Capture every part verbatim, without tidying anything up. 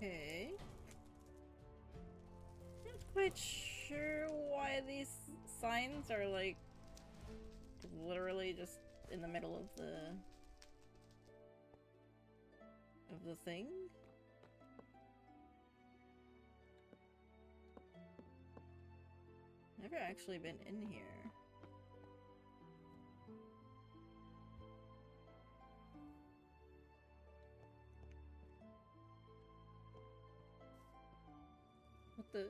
Okay. Not quite sure why these signs are like literally just in the middle of the of the thing. Never actually been in here. What the?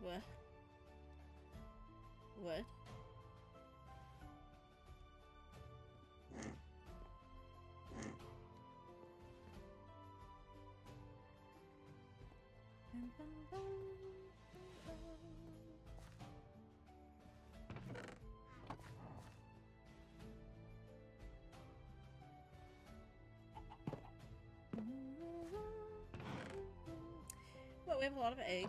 What? What? Well, we have a lot of eggs.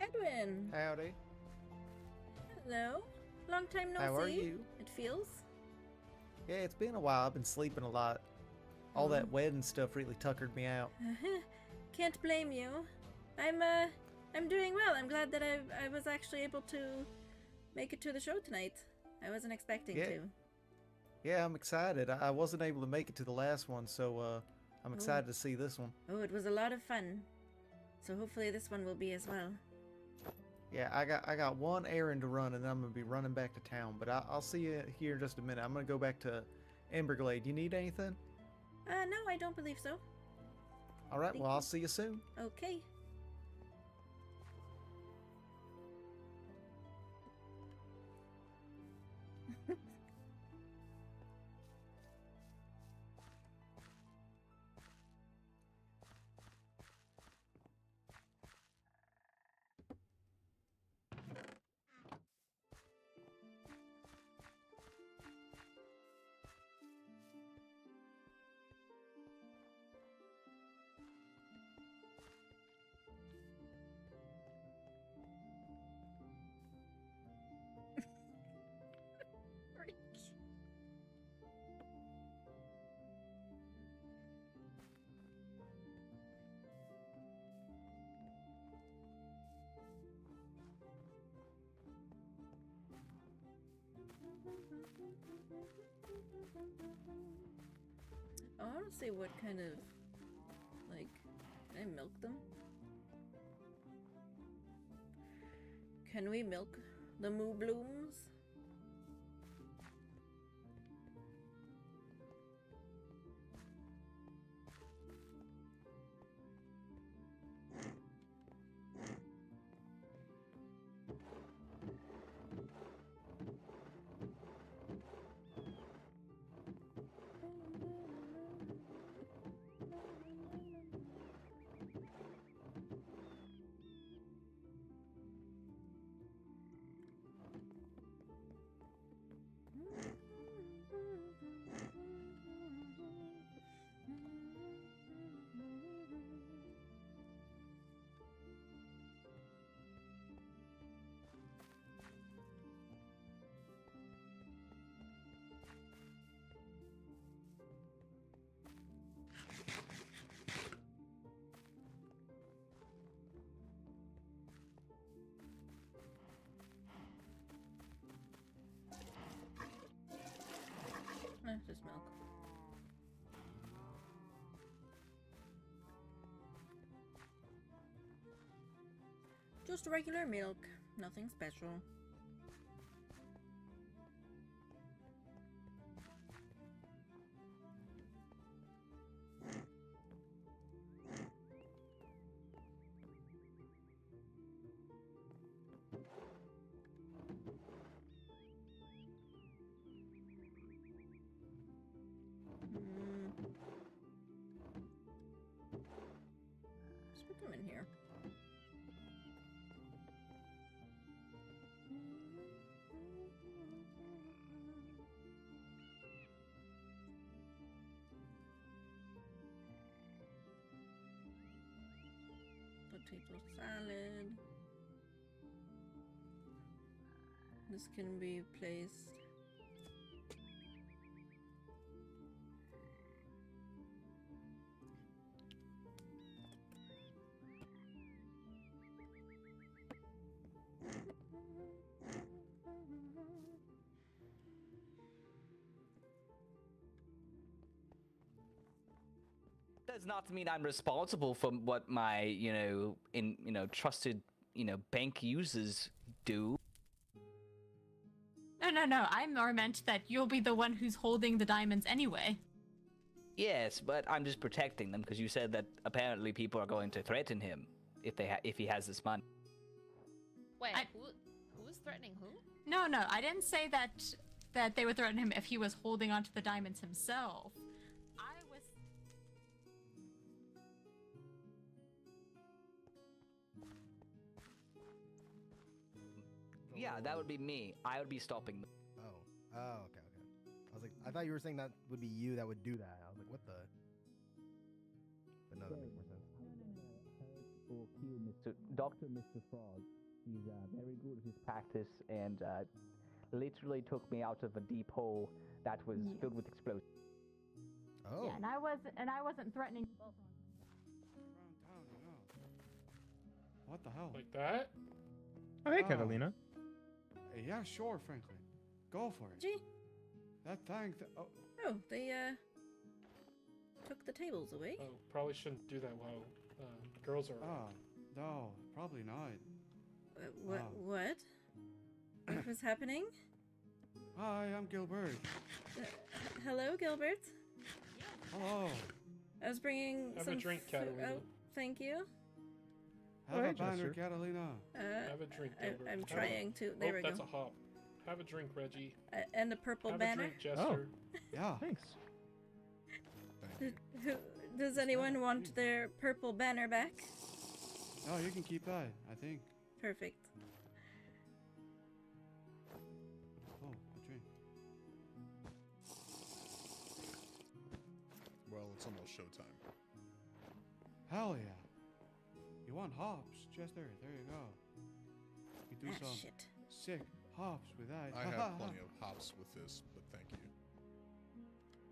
Edwin! Howdy. Hello. Long time no see. How are you? It feels. Yeah, it's been a while. I've been sleeping a lot. All mm. that wedding stuff really tuckered me out. Can't blame you. I'm uh, I'm doing well. I'm glad that I I was actually able to make it to the show tonight. I wasn't expecting yeah. to. Yeah, I'm excited. I wasn't able to make it to the last one, so uh, I'm excited Ooh. to see this one. Oh, it was a lot of fun. So hopefully this one will be as well. Yeah, I got I got one errand to run, and then I'm gonna be running back to town. But I, I'll see you here in just a minute. I'm gonna go back to Emberglade. You need anything? Uh, no, I don't believe so. All right, Thank well, you. I'll see you soon. Okay. I want to say what kind of, like, can I milk them? Can we milk the moo blooms? Just regular milk, nothing special. Potato salad. This can be placed. Does not mean I'm responsible for what my, you know, in you know, trusted, you know, bank users do. No, no, no. I more meant that you'll be the one who's holding the diamonds anyway. Yes, but I'm just protecting them because you said that apparently people are going to threaten him if they ha if he has this money. Wait, I... who who's threatening who? No, no, I didn't say that that they would threaten him if he was holding onto the diamonds himself. I was. Yeah, that would be me. I would be stopping them. Oh. Oh, okay, okay. I was like, I thought you were saying that would be you that would do that. I was like, what the? But no, that makes more sense. I don't know or kill Mister Doctor Mister Frog. He's uh, very good at his practice and uh, literally took me out of a deep hole that was yes. filled with explosions. Oh. Yeah, and I wasn't, and I wasn't threatening both of them. What the hell? Like that? Oh, hey, oh. Catalina. Yeah, sure, Franklin. Go for it. Gee. That thing. Th oh. oh, they uh took the tables away. Oh, probably shouldn't do that while uh, girls are. Oh, no, probably not. Uh, what? Oh. What? What was happening? Hi, I'm Gilbert. Uh, hello, Gilbert. Hello. I was bringing Have some a drink, Catalina. Oh, thank you. Have right, a binder, Jester. Catalina. Uh, Have a drink, Gilbert. I, I'm trying a, to. There oh, we that's go. That's a hop. Have a drink, Reggie. Uh, and a purple Have banner. Have a drink, Jester. Oh. Yeah. Thanks. Does, who, does anyone want their purple banner back? No, you can keep that, I think. Perfect. Oh, a drink. Well, it's almost showtime. Hell yeah. You want hops, Jester? There you go. You do ah, some shit. sick hops with that. I have plenty of hops with this, but thank you.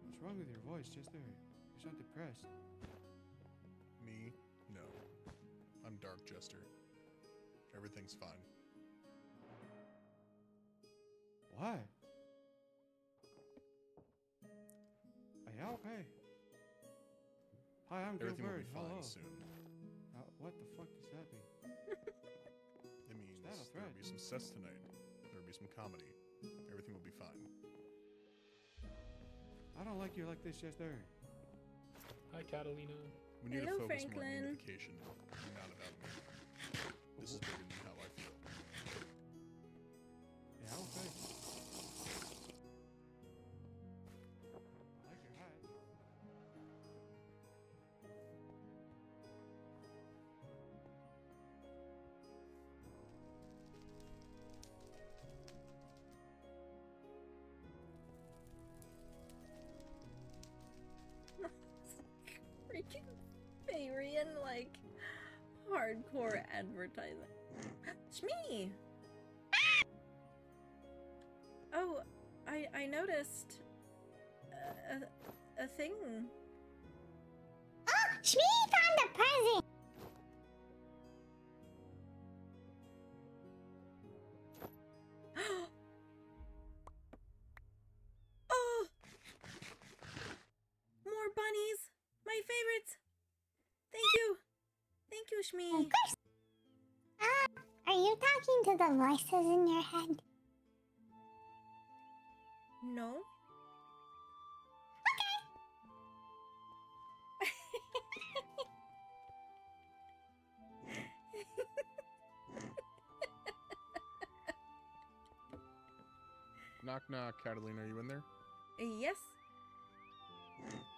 What's wrong with your voice, Jester? You sound depressed. Me? No. I'm Dark Jester. Everything's fine. What? Are you okay? Hi, I'm Gilbert. Everything will be fine Hello. soon. Uh, what the fuck does that mean? It means there'll be some sets tonight. There'll be some comedy. Everything will be fine. I don't like you like this, Jester. Hi, Catalina. We need Hello, to focus Franklin. more on unification, not about me. This is bigger than how I feel. Yeah, okay. I like your hat. Freaking Farian, like, hardcore advertising. Shmi! Oh, I I noticed a, a thing. Oh, Shmi found a present! Thank you, Shmi. Of course. Uh, you talking to the voices in your head? No. Knock, knock. Catalina, are you in there? Yes.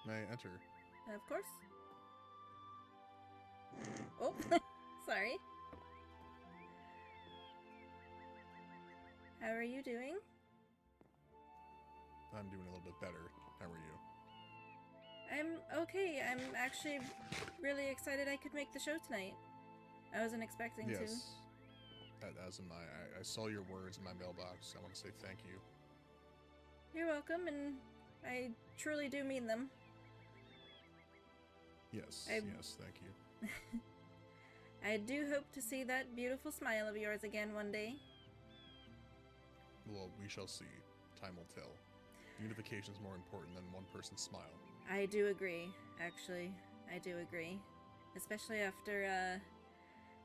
May I enter? Of course. Oh, sorry. How are you doing? I'm doing a little bit better. How are you? I'm okay. I'm actually really excited I could make the show tonight. I wasn't expecting yes. to. Yes. As am I. I. I saw your words in my mailbox. I want to say thank you. You're welcome, and I truly do mean them. Yes, I, yes, thank you. I do hope to see that beautiful smile of yours again one day. Well, we shall see. Time will tell. Unification is more important than one person's smile. I do agree, actually. I do agree. Especially after uh,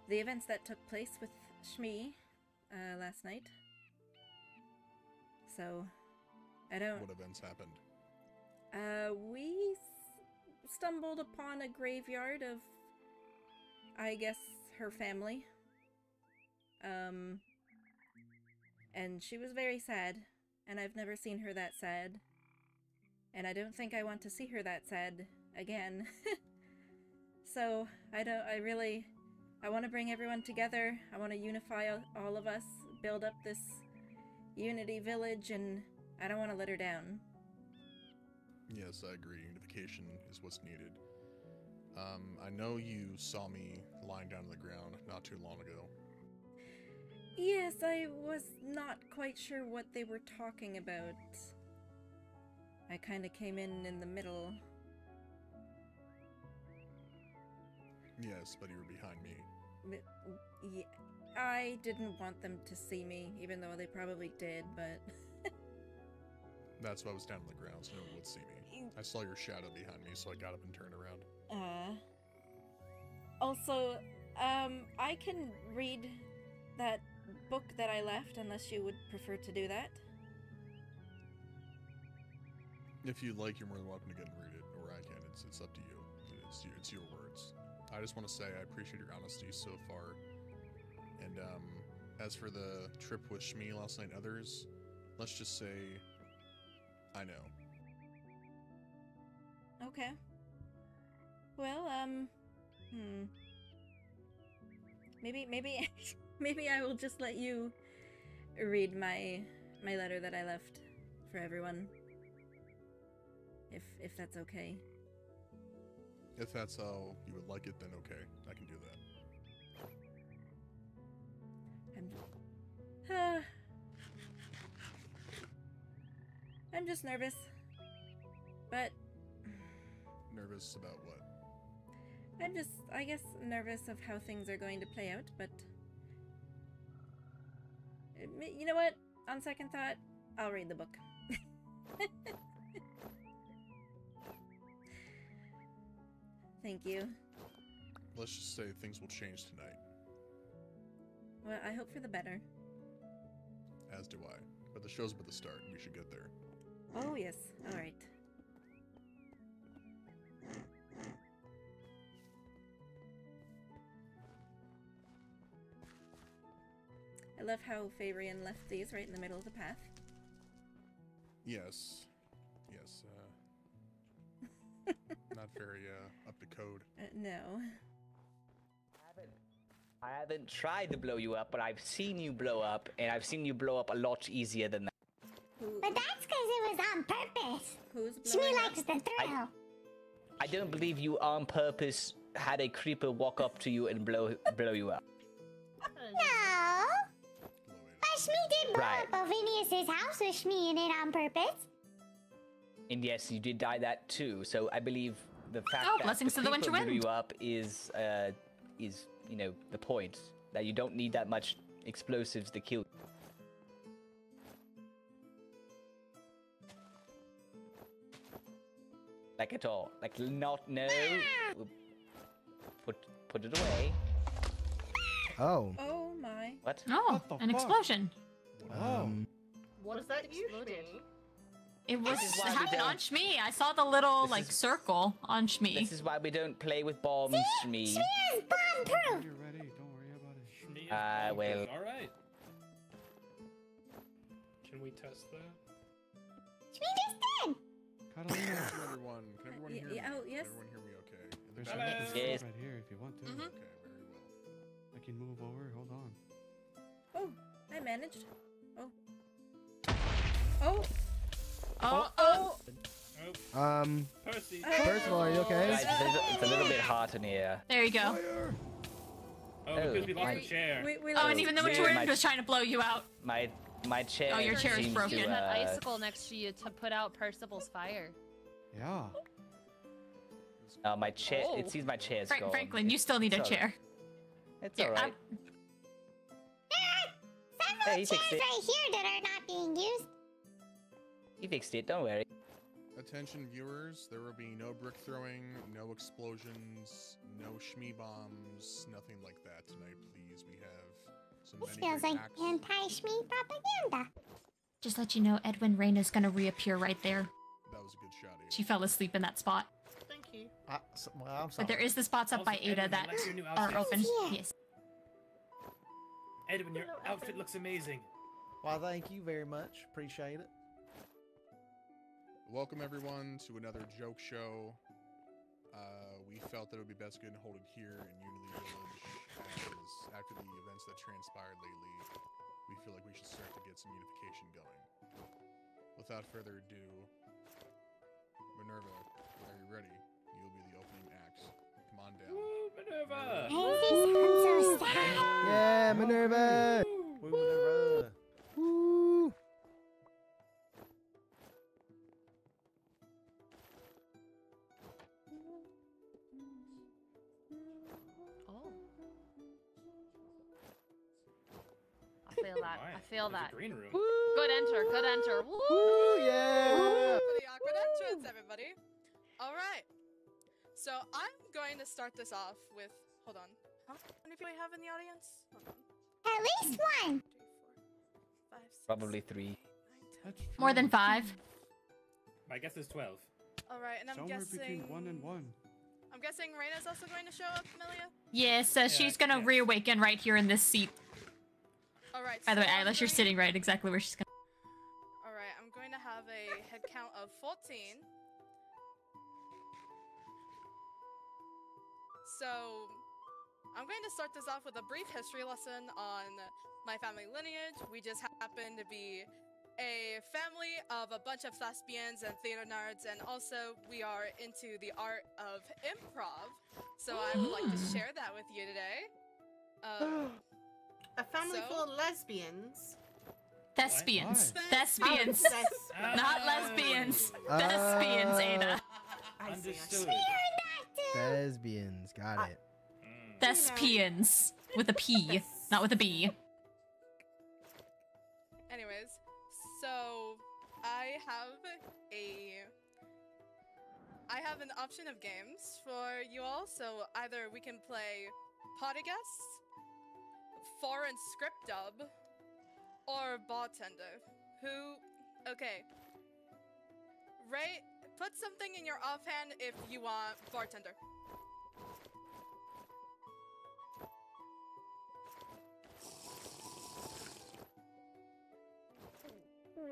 the events that took place with Shmi uh, last night. So... I don't... What events happened? Uh, we s stumbled upon a graveyard of, I guess, her family. Um, and she was very sad, and I've never seen her that sad. And I don't think I want to see her that sad again. So, I don't, I really, I want to bring everyone together. I want to unify all of us, build up this Unity Village, and I don't want to let her down. Yes, I agree. Unification is what's needed. Um, I know you saw me lying down on the ground not too long ago. Yes, I was not quite sure what they were talking about. I kind of came in in the middle. Yes, but you were behind me. Yeah, I didn't want them to see me, even though they probably did, but... That's why I was down on the ground, so no one would see me. I saw your shadow behind me, so I got up and turned around. Uh. Also, um, I can read that book that I left, unless you would prefer to do that. If you'd like, you're more than welcome to get and read it, or I can. It's, it's up to you. It's, it's your words. I just want to say I appreciate your honesty so far. And, um, as for the trip with Shmi last night and others, let's just say... I know. Okay. Well, um, hmm. Maybe, maybe, maybe I will just let you read my my letter that I left for everyone. If if that's okay. If that's how you would like it, then okay, I can do that. I'm. Uh, I'm just nervous, but... Nervous about what? I'm just, I guess, nervous of how things are going to play out, but... You know what? On second thought, I'll read the book. Thank you. Let's just say things will change tonight. Well, I hope for the better. As do I. But the show's about to start, and we should get there. Oh, yes. All right. I love how Fabian left these right in the middle of the path. Yes. Yes. Uh, not very uh, up to code. Uh, no. I haven't, I haven't tried to blow you up, but I've seen you blow up, and I've seen you blow up a lot easier than that. But that's because it was on purpose. Shmi likes the thrill. I, I don't believe you on purpose had a creeper walk up to you and blow blow you up. No. But Shmi did blow right. up Bovinius' house with Shmi in it on purpose. And yes, you did die that too. So I believe the fact oh, that blessings the, to the winter wind blew you up is uh, is you know the point that you don't need that much explosives to kill. Like at all. Like not no. Put put it away. Oh. Oh my. What? Oh, what an fuck? explosion. Wow. Um, what is that exploded? It was it happened on Shmi. I saw the little this like is, circle on Shmi. This is why we don't play with bombs, Shmi. Shmi is bomb-proof. You're ready. Don't worry about it. Shmi is I will. All right. Can we test that? Shmi just did. Catalina, everyone. Can everyone hear me? Oh, yes. Can everyone hear me? Okay. There's a button yes. right here if you want to. Mm -hmm. Okay, very well. I can move over. Hold on. Oh, I managed. Oh. Oh. Oh, oh, oh! Um, Percy. Percival, are you okay? Guys, it's a little bit hot in here. There you go. Fire. Oh, because we lost the chair. We, we oh, and even though we were in, was trying to blow you out. My, my chair. Oh, your chair is broken. To, uh... that icicle next to you to put out Percival's fire. Yeah. Uh, my chair. Oh. It seems my chair's Fra gone. Franklin, you still need it's a chair. It's alright. Right. There are several hey, chairs it. right here that are not being used. He fixed it, don't worry. Attention viewers, there will be no brick throwing, no explosions, no Shmi bombs, nothing like that tonight, please. We have some This feels like anti-Shmi propaganda. Just let you know, Edwin Reyna's gonna reappear right there. That was a good shot, Ada. She fell asleep in that spot. Thank you. Uh, so, well, but there is the spots up also, by Ada Edwin, that are open. Yeah. Yes. Edwin, your Hello, outfit Edwin. looks amazing. Well, thank you very much. Appreciate it. Welcome everyone to another joke show. Uh, we felt that it would be best good to hold it here in Unity Village, as after the events that transpired lately, we feel like we should start to get some unification going. Without further ado, Minerva, are you ready? You'll be the opening act. Come on down. Woo, Minerva! Woo! Yeah, Minerva! Woo, Minerva! Woo! I feel that. Right. I feel There's that. Green room. Good enter. Good enter. Woo! Woo, yeah! Woo for the awkward Woo! entrance, everybody. All right. So I'm going to start this off with. Hold on. How many people do we have in the audience? Hold on. At least one. three, four, five, six, Probably three. Nine, ten, More than five. My guess is twelve. All right, and I'm Somewhere guessing. between one and one. I'm guessing Reyna's also going to show up, Melia? Yes, yeah, so yeah, she's gonna yeah. reawaken right here in this seat. All right, so By the way, Eyelash, you're sitting right exactly where she's going. Alright, I'm going to have a head count of fourteen. So, I'm going to start this off with a brief history lesson on my family lineage. We just happen to be a family of a bunch of thespians and theater nerds, and also we are into the art of improv. So I would like to share that with you today. Um, A family so? full of lesbians. Thespians. Thespians. Oh, Not lesbians. Uh, thespians, Ada. I Understood. Thespians. Got uh, it. Thespians. With a P. Not with a B. Anyways, so I have a... I have an option of games for you all. So either we can play Podcasts, Foreign Script Dub, or Bartender. Who? Okay. Ray, put something in your offhand if you want Bartender.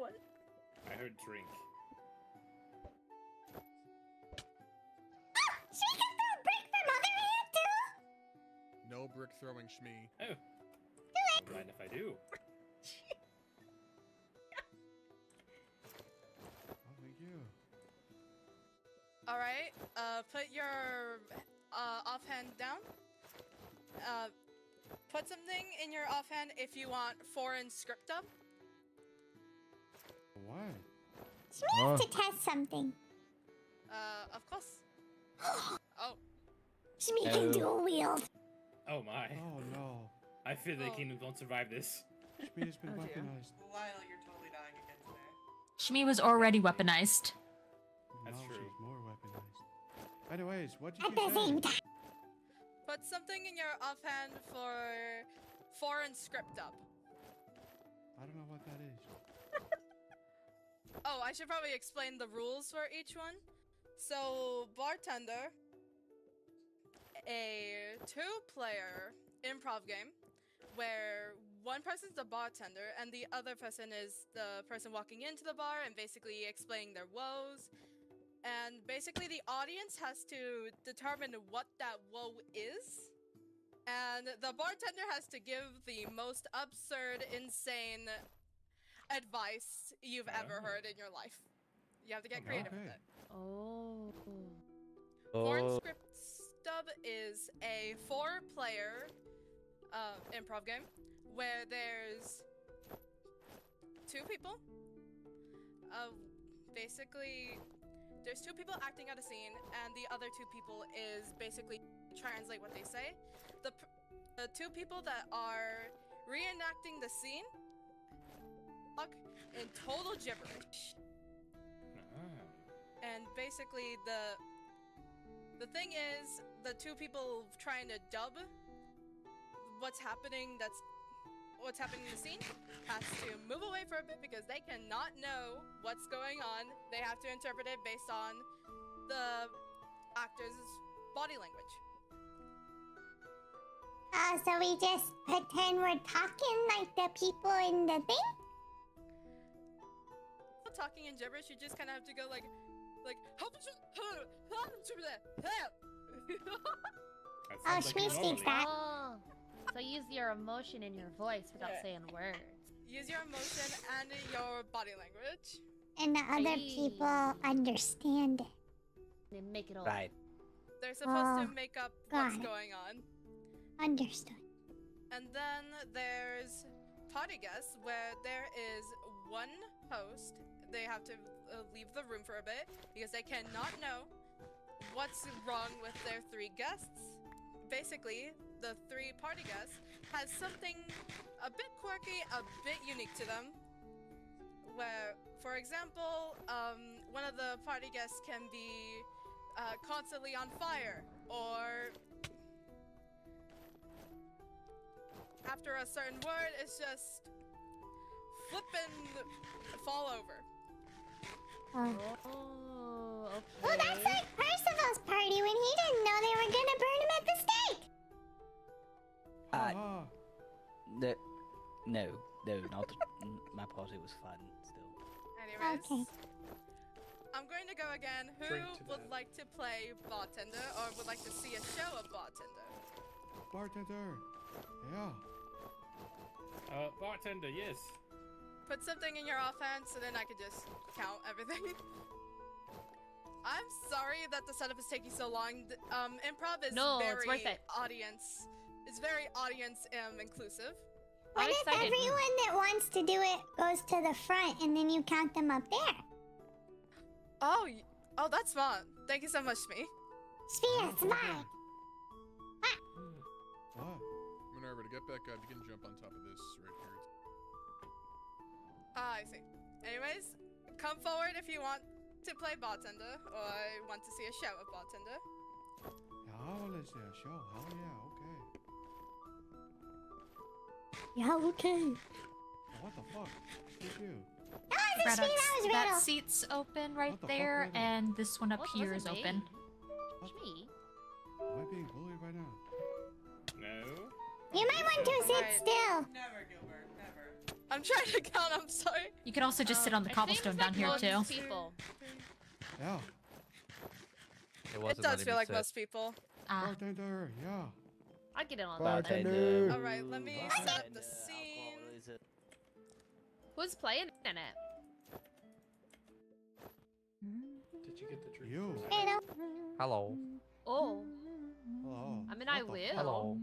What? I heard drink. Oh, she can throw a brick from other hand too? No brick throwing, Shmi. Oh. Don't mind if I do. Oh, thank you. All right. Uh, put your uh, offhand down. Uh, put something in your offhand if you want foreign script up. Why? So we have oh. to test something. Uh, of course. Oh. Shmi can dual wield. Oh my. Oh no. I fear the oh. kingdom won't survive this. Shmi has been oh, weaponized. Dear. Lionel, you're totally dying again today. Shmi was already weaponized. That's no, true. She's more weaponized. Anyways, what did you do? Put something in your offhand for Foreign script up. I don't know what that is. Oh, I should probably explain the rules for each one. So, bartender, a two-player improv game where one person's the bartender and the other person is the person walking into the bar and basically explaining their woes. And basically the audience has to determine what that woe is. And the bartender has to give the most absurd, insane advice you've ever heard in your life. You have to get creative with it. Oh. Foreign script stub is a four-player uh, improv game where there's two people. Uh, basically, there's two people acting out a scene, and the other two people is basically translate what they say. The, the two people that are reenacting the scene in total gibberish. And basically the the thing is the two people trying to dub what's happening that's what's happening in the scene has to move away for a bit because they cannot know what's going on. They have to interpret it based on the actor's body language. Uh, so we just pretend we're talking like the people in the thing? We're talking in gibberish, you just kind of have to go like, like, help you, help you, help. Oh, Shmi speaks that. Oh. So use your emotion in your voice without yeah. saying words. Use your emotion and your body language. And the other hey. people understand it. They make it all right. They're supposed oh, to make up what's going on. Understood. And then there's party guests, where there is one host. They have to uh, leave the room for a bit because they cannot know what's wrong with their three guests. Basically, the three party guests has something a bit quirky, a bit unique to them. Where, for example, um, one of the party guests can be uh, constantly on fire, or after a certain word, it's just flipping fall over. Oh, oh, okay. Well, that's like Percival's party when he didn't know they were gonna burn him at the stake. Uh, oh. no, no, no, not my party was fun still. Anyways, okay. I'm going to go again. Who would that. like to play bartender or would like to see a show of bartender? Bartender. Yeah. Uh, bartender, yes. Put something in your offhand so then I could just count everything. I'm sorry that the setup is taking so long. Um, improv is no, very it's worth it. audience. It's very audience um, inclusive. What I'm if excited. everyone that wants to do it goes to the front and then you count them up there? Oh, oh, that's fun. Thank you so much, Shmi. Shmi, it's mine. Oh. Minerva, to get back up, you can jump on top of this right here. Ah, I see. Anyways, come forward if you want to play bartender or want to see a show of bartender. Yeah, I want to see a show. Hell yeah, okay. Yeah, okay. What the fuck? Who's you? That was Braddock's, that was Riddle. That seat's open right there, fuck, and this one up well, here is me. open. It's me. Am I being bullied right now? No. You might want to sit right. still. Never, Gilbert. Never. I'm trying to count. I'm sorry. You can also just um, sit on the cobblestone down like here most too. People. Yeah. It, it does feel like sit. most people. Uh, Bartender, yeah. I get in on Bartender. that. All right, let me Bartender. set up the scene. Who's playing in it? Did you get the drink? You. Hello. Oh. Hello. I mean, what I will. Hello.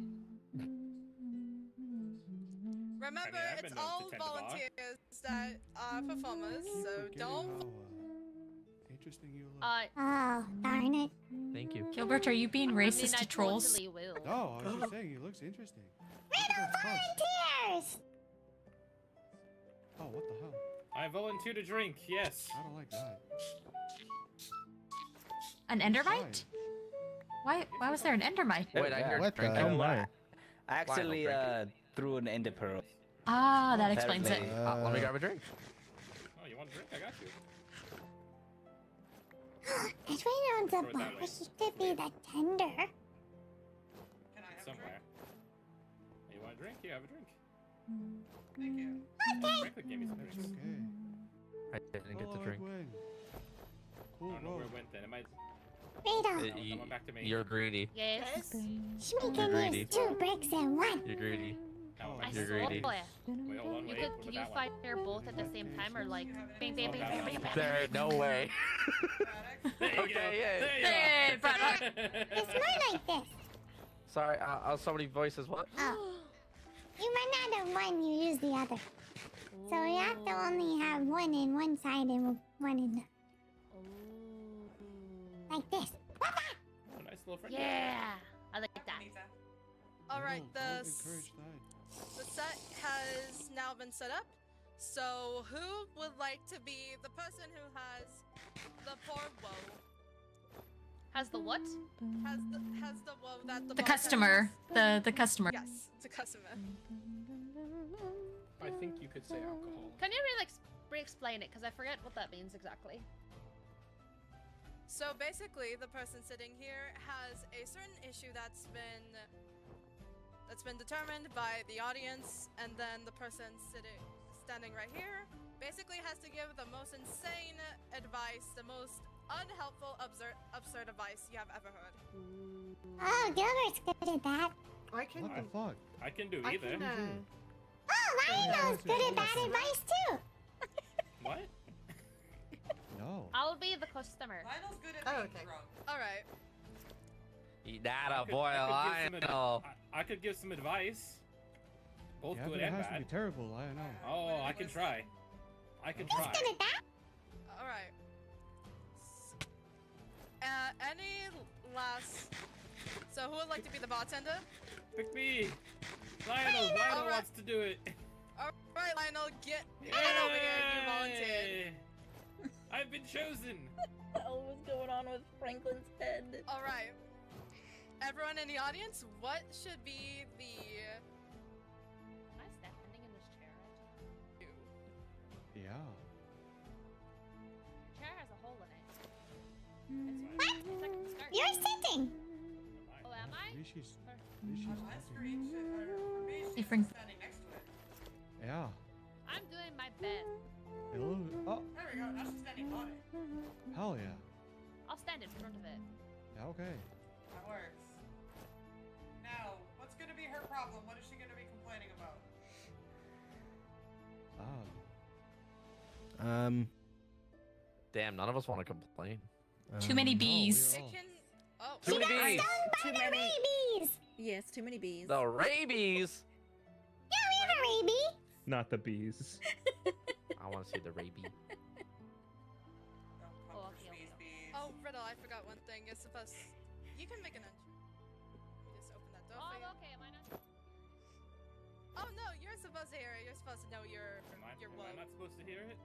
Remember, I mean, it's all volunteers that are performers, so don't. How interesting you look. Uh, oh, darn it. Thank you. Gilbert, are you being racist I mean, I to trolls? Totally will. No, I was just saying, he looks interesting. Riddle volunteers! Oh, what the hell? I volunteer to drink, yes. I don't like that. An endermite? Why? Why was there an endermite? Wait, I heard. What the? I actually, uh, through an ender pearl. Ah, that explains it. Uh, let me grab a drink. Oh, you want a drink? I got you. It's right on the bar. She could be the tender. Can I have somewhere? A drink? You want a drink? You have a drink. Thank you. Okay. Franklin gave me some drinks. Okay. I didn't get the drink. Cool. I don't know where it went then. It might. Riddle. You, back to me. You're greedy. Yes. Shmi can use two bricks and one. You're greedy. Oh, I you're greedy. Wait, hold on, wait. You could you fight there both at the same time, or like bang, bang, bang, bang, bang, bang. There, no way. There you go. There you go. It's more like this. Sorry, uh, somebody voices what? Oh. You run out of one, you use the other. So we have to only have one in one side and one in the. Like this. Oh, nice little friend. Yeah, I like that. All right, the the set has now been set up. So who would like to be the person who has the poor woe? Has the what? Has the has the woe that the the customer has. the the customer. Yes, the customer. I think you could say alcohol. Can you really re-explain it? Because I forget what that means exactly. So basically, the person sitting here has a certain issue that's been that's been determined by the audience, and then the person sitting standing right here basically has to give the most insane advice, the most unhelpful, absurd, absurd advice you have ever heard. Oh, Gilbert's good at that. I can. What the fuck? I can do either. Can, uh... Oh, Lionel's good at bad advice too. What? No. I'll be the customer. Lionel's good at oh, being okay. drunk. All right. Eat that up, boy, Lionel. I, I could give some advice. Both yeah, good and bad. It has to be terrible, Lionel. Oh, I can try. I can try. He's good at that. All right. Uh, any last? So who would like to be the bartender? Pick me. Lionel. Lionel, Lionel right. wants to do it. All right, Lionel, get yeah. Lionel over here. You volunteered. I've been chosen! What the hell was going on with Franklin's head? Alright. Everyone in the audience, what should be the... Can I step ending in this chair? Yeah. The chair has a hole in it. What? It's like you're sitting! Oh, am I? Maybe she's... Maybe she's oh, she's standing next to it. Yeah. I'm doing my best. Hello? Oh. There we go, now she's standing on it. Hell yeah. I'll stand in front of it. Okay. That works. Now, what's gonna be her problem? What is she gonna be complaining about? Um. Um. Damn, none of us want to complain. Um, too many bees. No, all... can... oh. Too many bees! Stung by the rabies! Yes, too many bees. The rabies! Yeah, we have a rabies! Not the bees. I want to see the rabies. Oh, okay, oh, Riddle, I forgot one thing. It's supposed to... You can make an entry. Just open that door. Oh, for you. Okay. Am I not? Oh no, you're supposed to hear it. You're supposed to know your your am I, am I not supposed to hear it?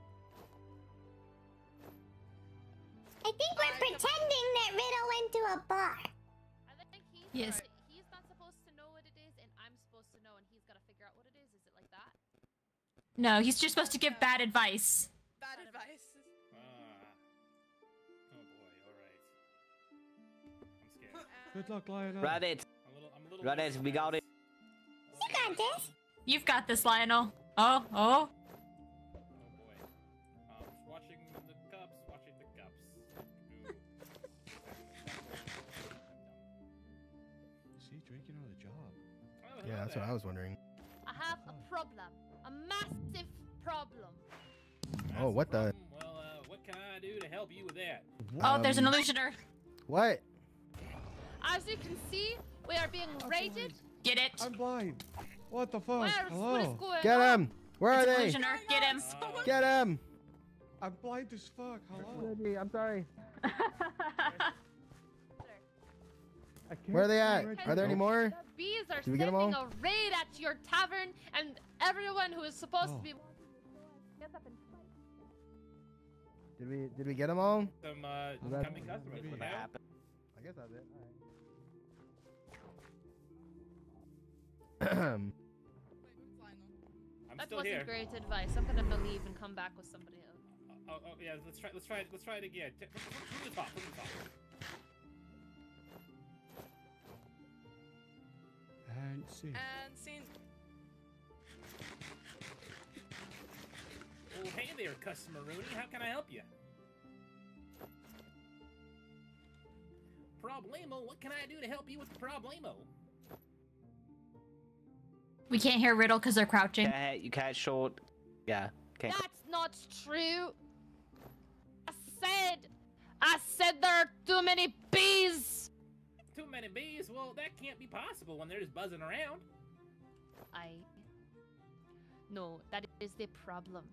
I think we're uh, pretending I... that Riddle went to a bar. I think he's yes. Right. He's not supposed to know what it is, and I'm supposed to know, and he's got to figure out what it is. Is it like that? No, he's just supposed to give bad advice. Bad advice. Ah. Oh boy, alright. I'm scared. Good luck, Lionel. Reddit. Reddit, we got it. You got this. You've got this, Lionel. Oh, oh. Oh boy. Um, watching the cups, watching the cups. Is he drinking on the job? Oh, yeah, that's there. What I was wondering. I have a problem. A massive problem. Massive oh, what problem. the? Well, uh, what can I do to help you with that? Um, oh, there's an illusioner. What? As you can see, we are being I'm raided. Blind. Get it? I'm blind. What the fuck? Where's, Hello. Get on? him. Where it's are they? Illusioner. Get him. Uh, Get him. I'm blind as fuck. Hello. I'm sorry. Where are they at? Are there any more? The bees are sending a raid at your tavern, and everyone who is supposed oh. to be. Did we did we get them all? Some uh, incoming customers. What happened? I guess I did. All right. that wasn't here. Great advice. I'm gonna leave and come back with somebody else. Oh, oh, oh yeah. Let's try. Let's try it. Let's try it again. From the top. From the top. And scene. And scene. Oh, hey there, customer Rooney. How can I help you? Problemo. What can I do to help you with the problemo? We can't hear Riddle because they're crouching. Yeah, you can't short. Yeah. Okay. That's not true. I said, I said there are too many bees. Too many bees? Well, that can't be possible when they're just buzzing around. I. No, that is the problem.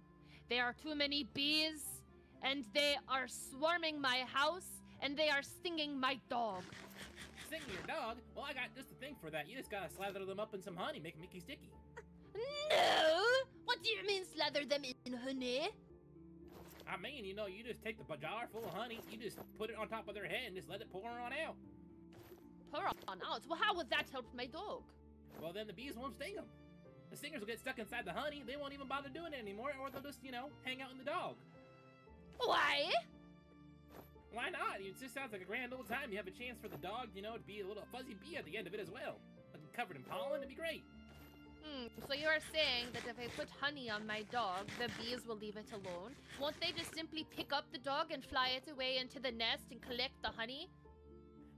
There are too many bees, and they are swarming my house, and they are stinging my dog. Stinging your dog? Well, I got just the thing for that. You just gotta slather them up in some honey, make Mickey sticky. No! What do you mean slather them in honey? I mean, you know, you just take the jar full of honey, you just put it on top of their head and just let it pour on out. Pour on out? Well, how would that help my dog? Well, then the bees won't sting them. The stingers will get stuck inside the honey, they won't even bother doing it anymore, or they'll just, you know, hang out in the dog. Why? Why not? It just sounds like a grand old time. You have a chance for the dog, you know, to be a little fuzzy bee at the end of it as well. Like covered in pollen, it'd be great. Hmm, so you are saying that if I put honey on my dog, the bees will leave it alone? Won't they just simply pick up the dog and fly it away into the nest and collect the honey?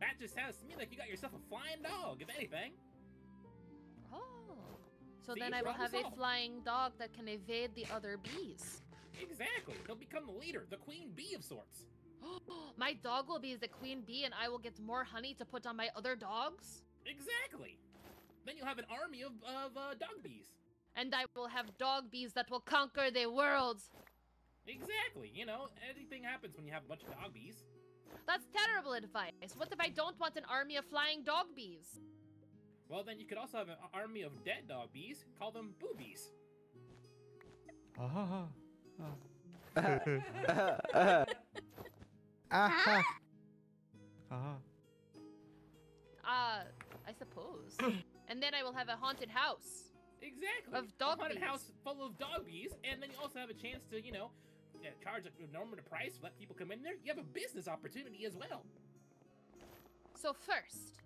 That just sounds to me like you got yourself a flying dog, if anything. Oh. So See, then I will have solved. a flying dog that can evade the other bees. Exactly. They'll become the leader, the queen bee of sorts. My dog will be the queen bee and I will get more honey to put on my other dogs? Exactly! Then you'll have an army of, of uh, dog bees. And I will have dog bees that will conquer the world! Exactly! You know, anything happens when you have a bunch of dog bees. That's terrible advice! What if I don't want an army of flying dog bees? Well then you could also have an army of dead dog bees, call them boobies. Ah ha ha. Ah ha. Ah, uh, I suppose. And then I will have a haunted house. Exactly. Of dog a haunted bees. house full of dog bees, and then you also have a chance to, you know, charge a normal price, let people come in there. You have a business opportunity as well. So first,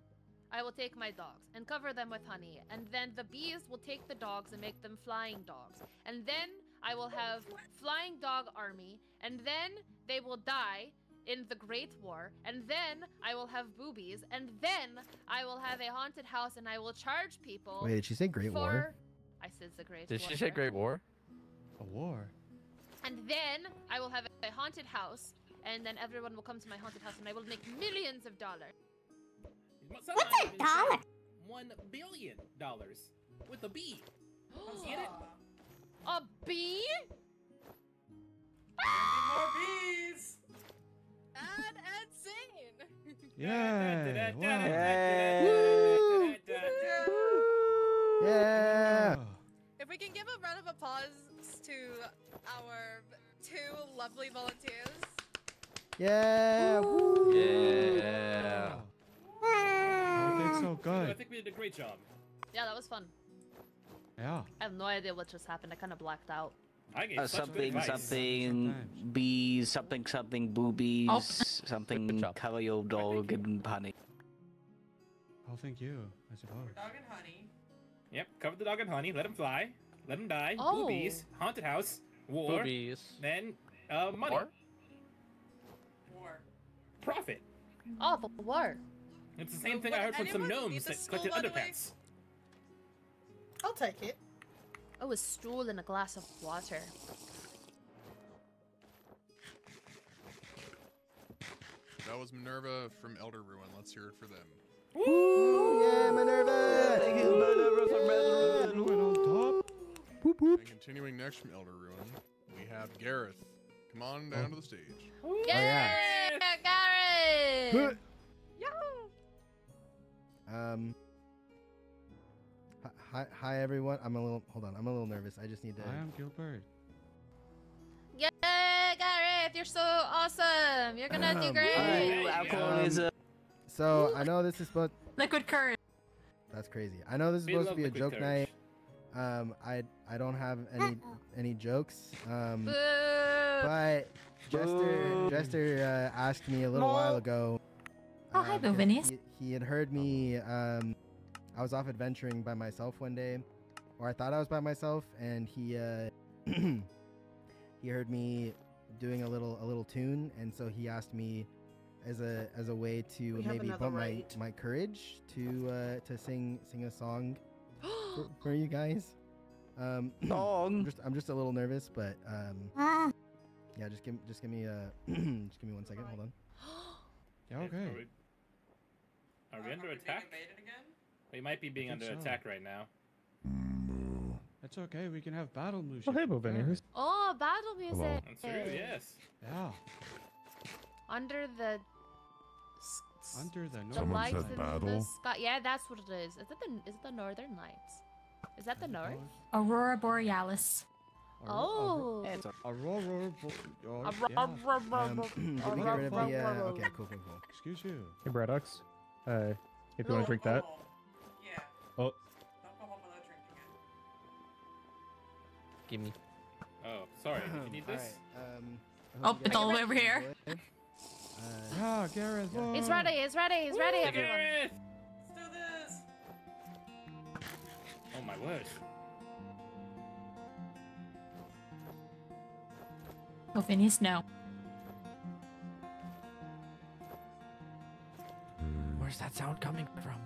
I will take my dogs and cover them with honey, and then the bees will take the dogs and make them flying dogs, and then I will have flying dog army, and then they will die in the Great War, and then I will have boobies, and then I will have a haunted house, and I will charge people. Wait, did she say Great for... War? I said the Great War. Did she say Great War? A war. And then I will have a haunted house, and then everyone will come to my haunted house, and I will make millions of dollars. What's a dollar? One billion dollars. With a B. You get it? A bee? More bees! And insane! Yeah! Yeah! If we can give a round of applause to our two lovely volunteers. Yeah! Woo. Yeah! I think so good. I think we did a great job. Yeah, that was fun. Yeah. I have no idea what just happened. I kind of blacked out. I gave uh, something, something, sometimes. bees, something, something, boobies, oh. something, cover your dog and honey. Oh, thank you, I suppose. Dog and honey. Yep, cover the dog and honey, let him fly, let him die, oh. boobies, haunted house, war, boobies. then uh, money. War? War. Profit. Oh, the war. It's the same so, thing I heard from some gnomes that collected underpants. I'll take it. Oh, a stool and a glass of water. That was Minerva from Elder Ruin. Let's hear it for them. Woo! Woo! Yeah, Minerva! Thank you, Minerva from Elder Ruin on top. Boop, boop. And continuing next from Elder Ruin, we have Gareth. Come on down oh. to the stage. Gareth! Yeah, Gareth! Yahoo! Um. Hi, hi everyone. I'm a little. Hold on. I'm a little nervous. I just need to. I am Gilbert. Yeah, Gareth, you're so awesome. You're gonna um, do great. Right. Um, um, so I know this is supposed. Liquid courage. That's crazy. I know this is supposed to be a joke night. Um, I I don't have any any jokes. Um, but Jester Jester uh, asked me a little Mom. while ago. Uh, oh hi, Bovinius. He, he had heard me. Um, I was off adventuring by myself one day, or I thought I was by myself, and he uh, he heard me doing a little a little tune, and so he asked me as a as a way to we maybe bump right. my my courage to uh, to sing sing a song. For, for you guys, um, I'm just I'm just a little nervous, but um, ah. yeah, just give just give me a just give me one second. Hold on. Yeah, okay. Are we, are we uh, under are attack? We, being again? we might be being under so. attack right now. That's okay. We can have battle music. Oh, hey, Bovinius. Oh, battle music. That's true. Yes. Yeah. Under the. Under the, the lights in battle. the sky. Yeah, that's what it is. Is it the is it the northern lights? Is that the north? Aurora Borealis. Oh. Aurora Borealis. Yeah. Okay, cool, cool, cool. Excuse you. Hey, Braddocks. Uh, if you want to drink that. Yeah. Oh. Don't go home without drinking it. Give me. Oh, sorry. Did you need this? Right. Um, oh, it's all the way over here. Uh, oh, Gareth, yeah. It's ready, it's ready, it's Woo! ready, everyone. Gareth! Let's do this! Oh my word. Bovinius, no. Where's that sound coming from?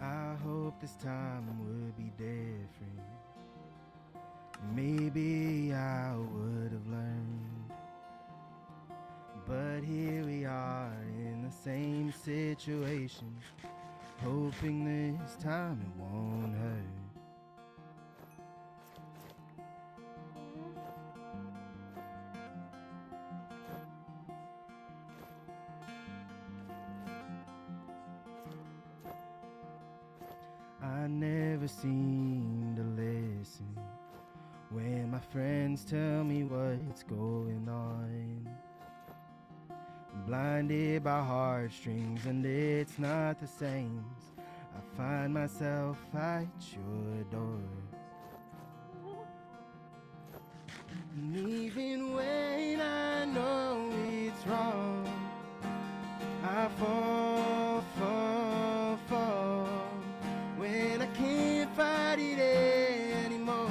I hope this time will be different. Maybe I would have learned, but here we are in the same situation, hoping this time it won't hurt. I never seem to listen when my friends tell me what's going on. Blinded by heartstrings and it's not the same. I find myself at your door. And even when I know it's wrong, I fall, fall, fall. When I can't fight it anymore,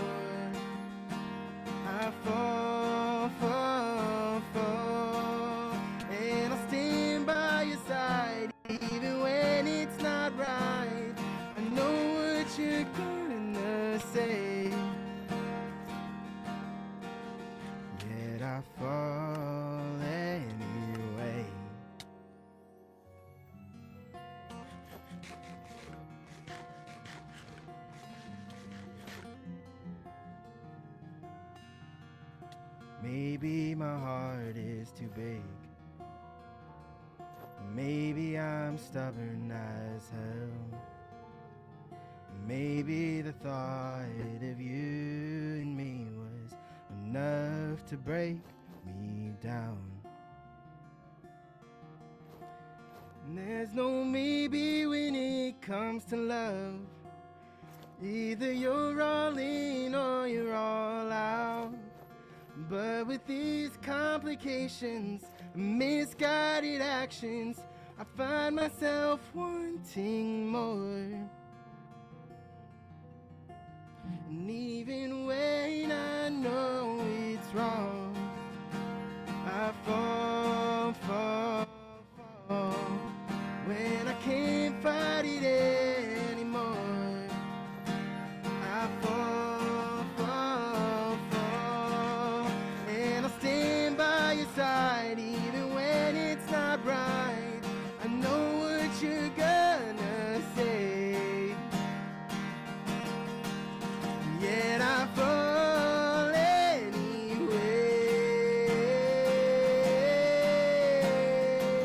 I fall, fall, fall, and I'll stand by your side, even when it's not right. I know what you're gonna say, yet I fall anyway. Maybe my heart is too big. Maybe I'm stubborn as hell. Maybe the thought of you and me was enough to break me down. And there's no maybe when it comes to love. Either you're all in or you're all out. But with these complications, misguided actions, I find myself wanting more. And even when I know it's wrong, I fall, fall, fall. When I can't fight it anymore, I fall. Side, even when it's not right, I know what you're gonna say, yet I fall anyway.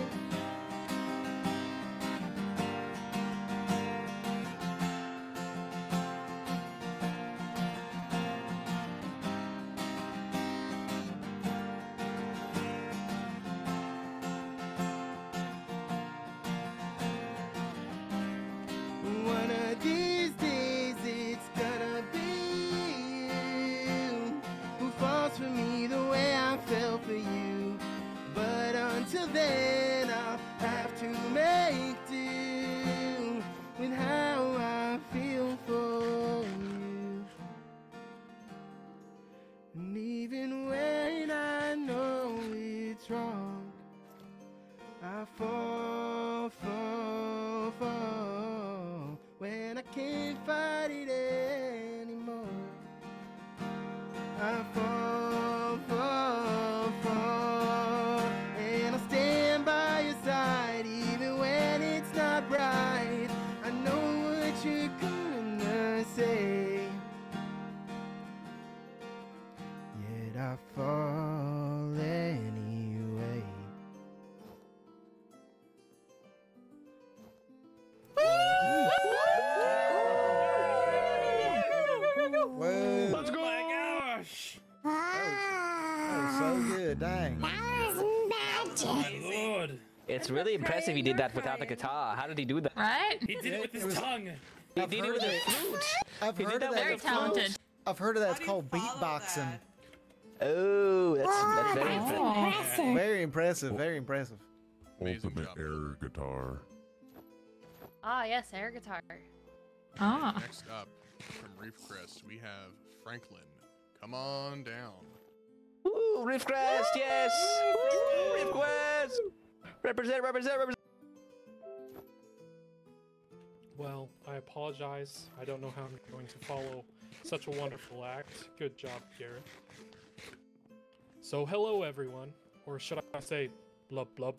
I fall, fall, fall, when I can't fight it anymore. I fall, fall, fall, and I stand by your side even when it's not right. I know what you're gonna say. Yet I fall anyway. Let's go! Gosh! That was, that was so good, dang. That was magic! Oh my lord! It's really impressive he did that without the guitar. How did he do that? Right? He did it with his was, tongue. He I've did it with his flute. I've he heard did that very talented. Flute. I've heard of that. It's called beatboxing. That? Oh, that's, wow, that's very that's impressive. impressive. Very impressive. Very impressive. Ultimate air guitar. Ah, oh, yes, air guitar. Ah. Next up from Reefcrest, we have Franklin. Come on down. Woo, Reefcrest, yes. Woo, Reefcrest. Represent, represent, represent. Well, I apologize. I don't know how I'm going to follow such a wonderful act. Good job, Gareth. So, hello everyone. Or should I say, blub blub.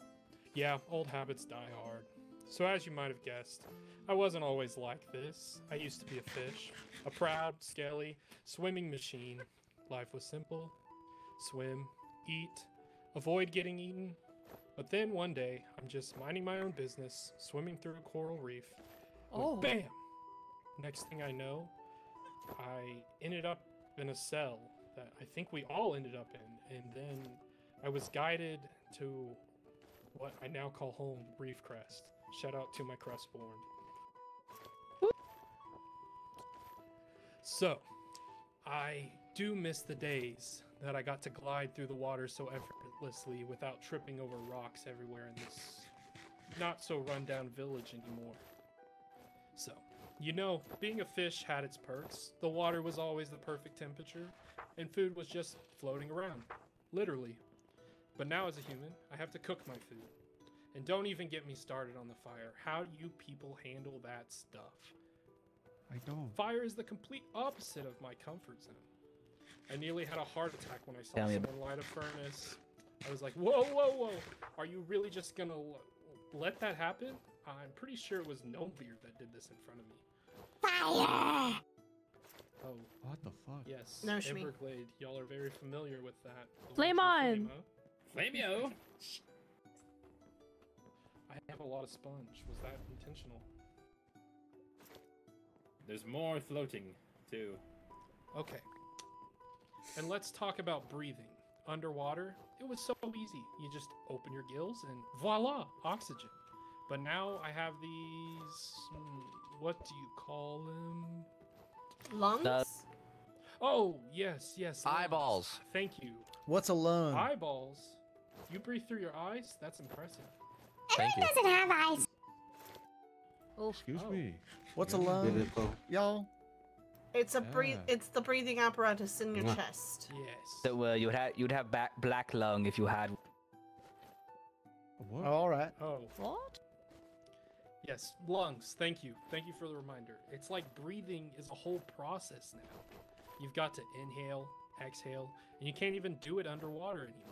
Yeah, old habits die hard. So as you might have guessed, I wasn't always like this. I used to be a fish. A proud, scaly, swimming machine. Life was simple. Swim. Eat. Avoid getting eaten. But then one day, I'm just minding my own business, swimming through a coral reef. Oh. Bam! Next thing I know, I ended up in a cell that I think we all ended up in, and then I was guided to what I now call home, Reefcrest. Shout out to my Crestborn. So, I do miss the days that I got to glide through the water so effortlessly without tripping over rocks everywhere in this not so rundown village anymore. So, you know, being a fish had its perks. The water was always the perfect temperature, and food was just floating around, literally. But now as a human, I have to cook my food. And don't even get me started on the fire. How do you people handle that stuff? I don't. Fire is the complete opposite of my comfort zone. I nearly had a heart attack when I saw someone light a furnace. I was like, whoa, whoa, whoa. Are you really just gonna let that happen? I'm pretty sure it was Nomebeard that did this in front of me. Fire! Oh. What the fuck? Yes. No, Shmi. Everglade. Y'all are very familiar with that. Flame on! Flameo! I have a lot of sponge. Was that intentional? There's more floating, too. Okay. And let's talk about breathing. Underwater, it was so easy. You just open your gills and voila, oxygen. But now I have these, what do you call them? Lungs? Uh, oh, yes, yes. Lungs. Eyeballs. Thank you. What's a lung? Eyeballs? You breathe through your eyes? That's impressive. Everyone doesn't have eyes. Oh. Excuse oh. me. What's yeah. a lung? Y'all? It's a yeah. breathe. It's the breathing apparatus in your yeah. chest. Yes. So uh, you'd have you'd have back black lung if you had. What? Oh, all right. Oh. What? Yes, lungs. Thank you. Thank you for the reminder. It's like breathing is a whole process now. You've got to inhale, exhale, and you can't even do it underwater anymore.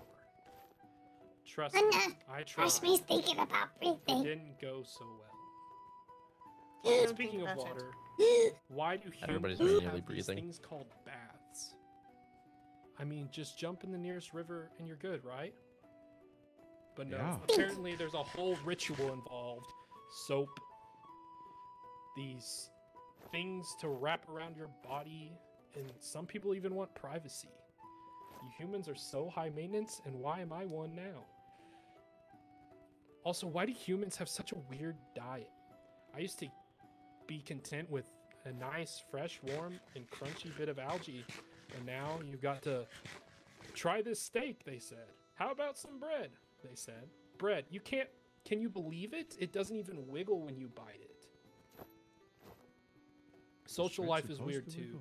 Trust oh, no. me, I tried. Shmi's thinking about breathing. It didn't go so well. Well, speaking of water, it. why do humans really have these things called baths? I mean, just jump in the nearest river and you're good, right? But no, yeah. apparently there's a whole ritual involved. Soap, these things to wrap around your body, and some people even want privacy. You humans are so high maintenance, and why am I one now? Also, why do humans have such a weird diet? I used to be content with a nice, fresh, warm, and crunchy bit of algae, and now you've got to try this steak, they said. How about some bread, they said. Bread, you can't, can you believe it? It doesn't even wiggle when you bite it. Social life is weird, too.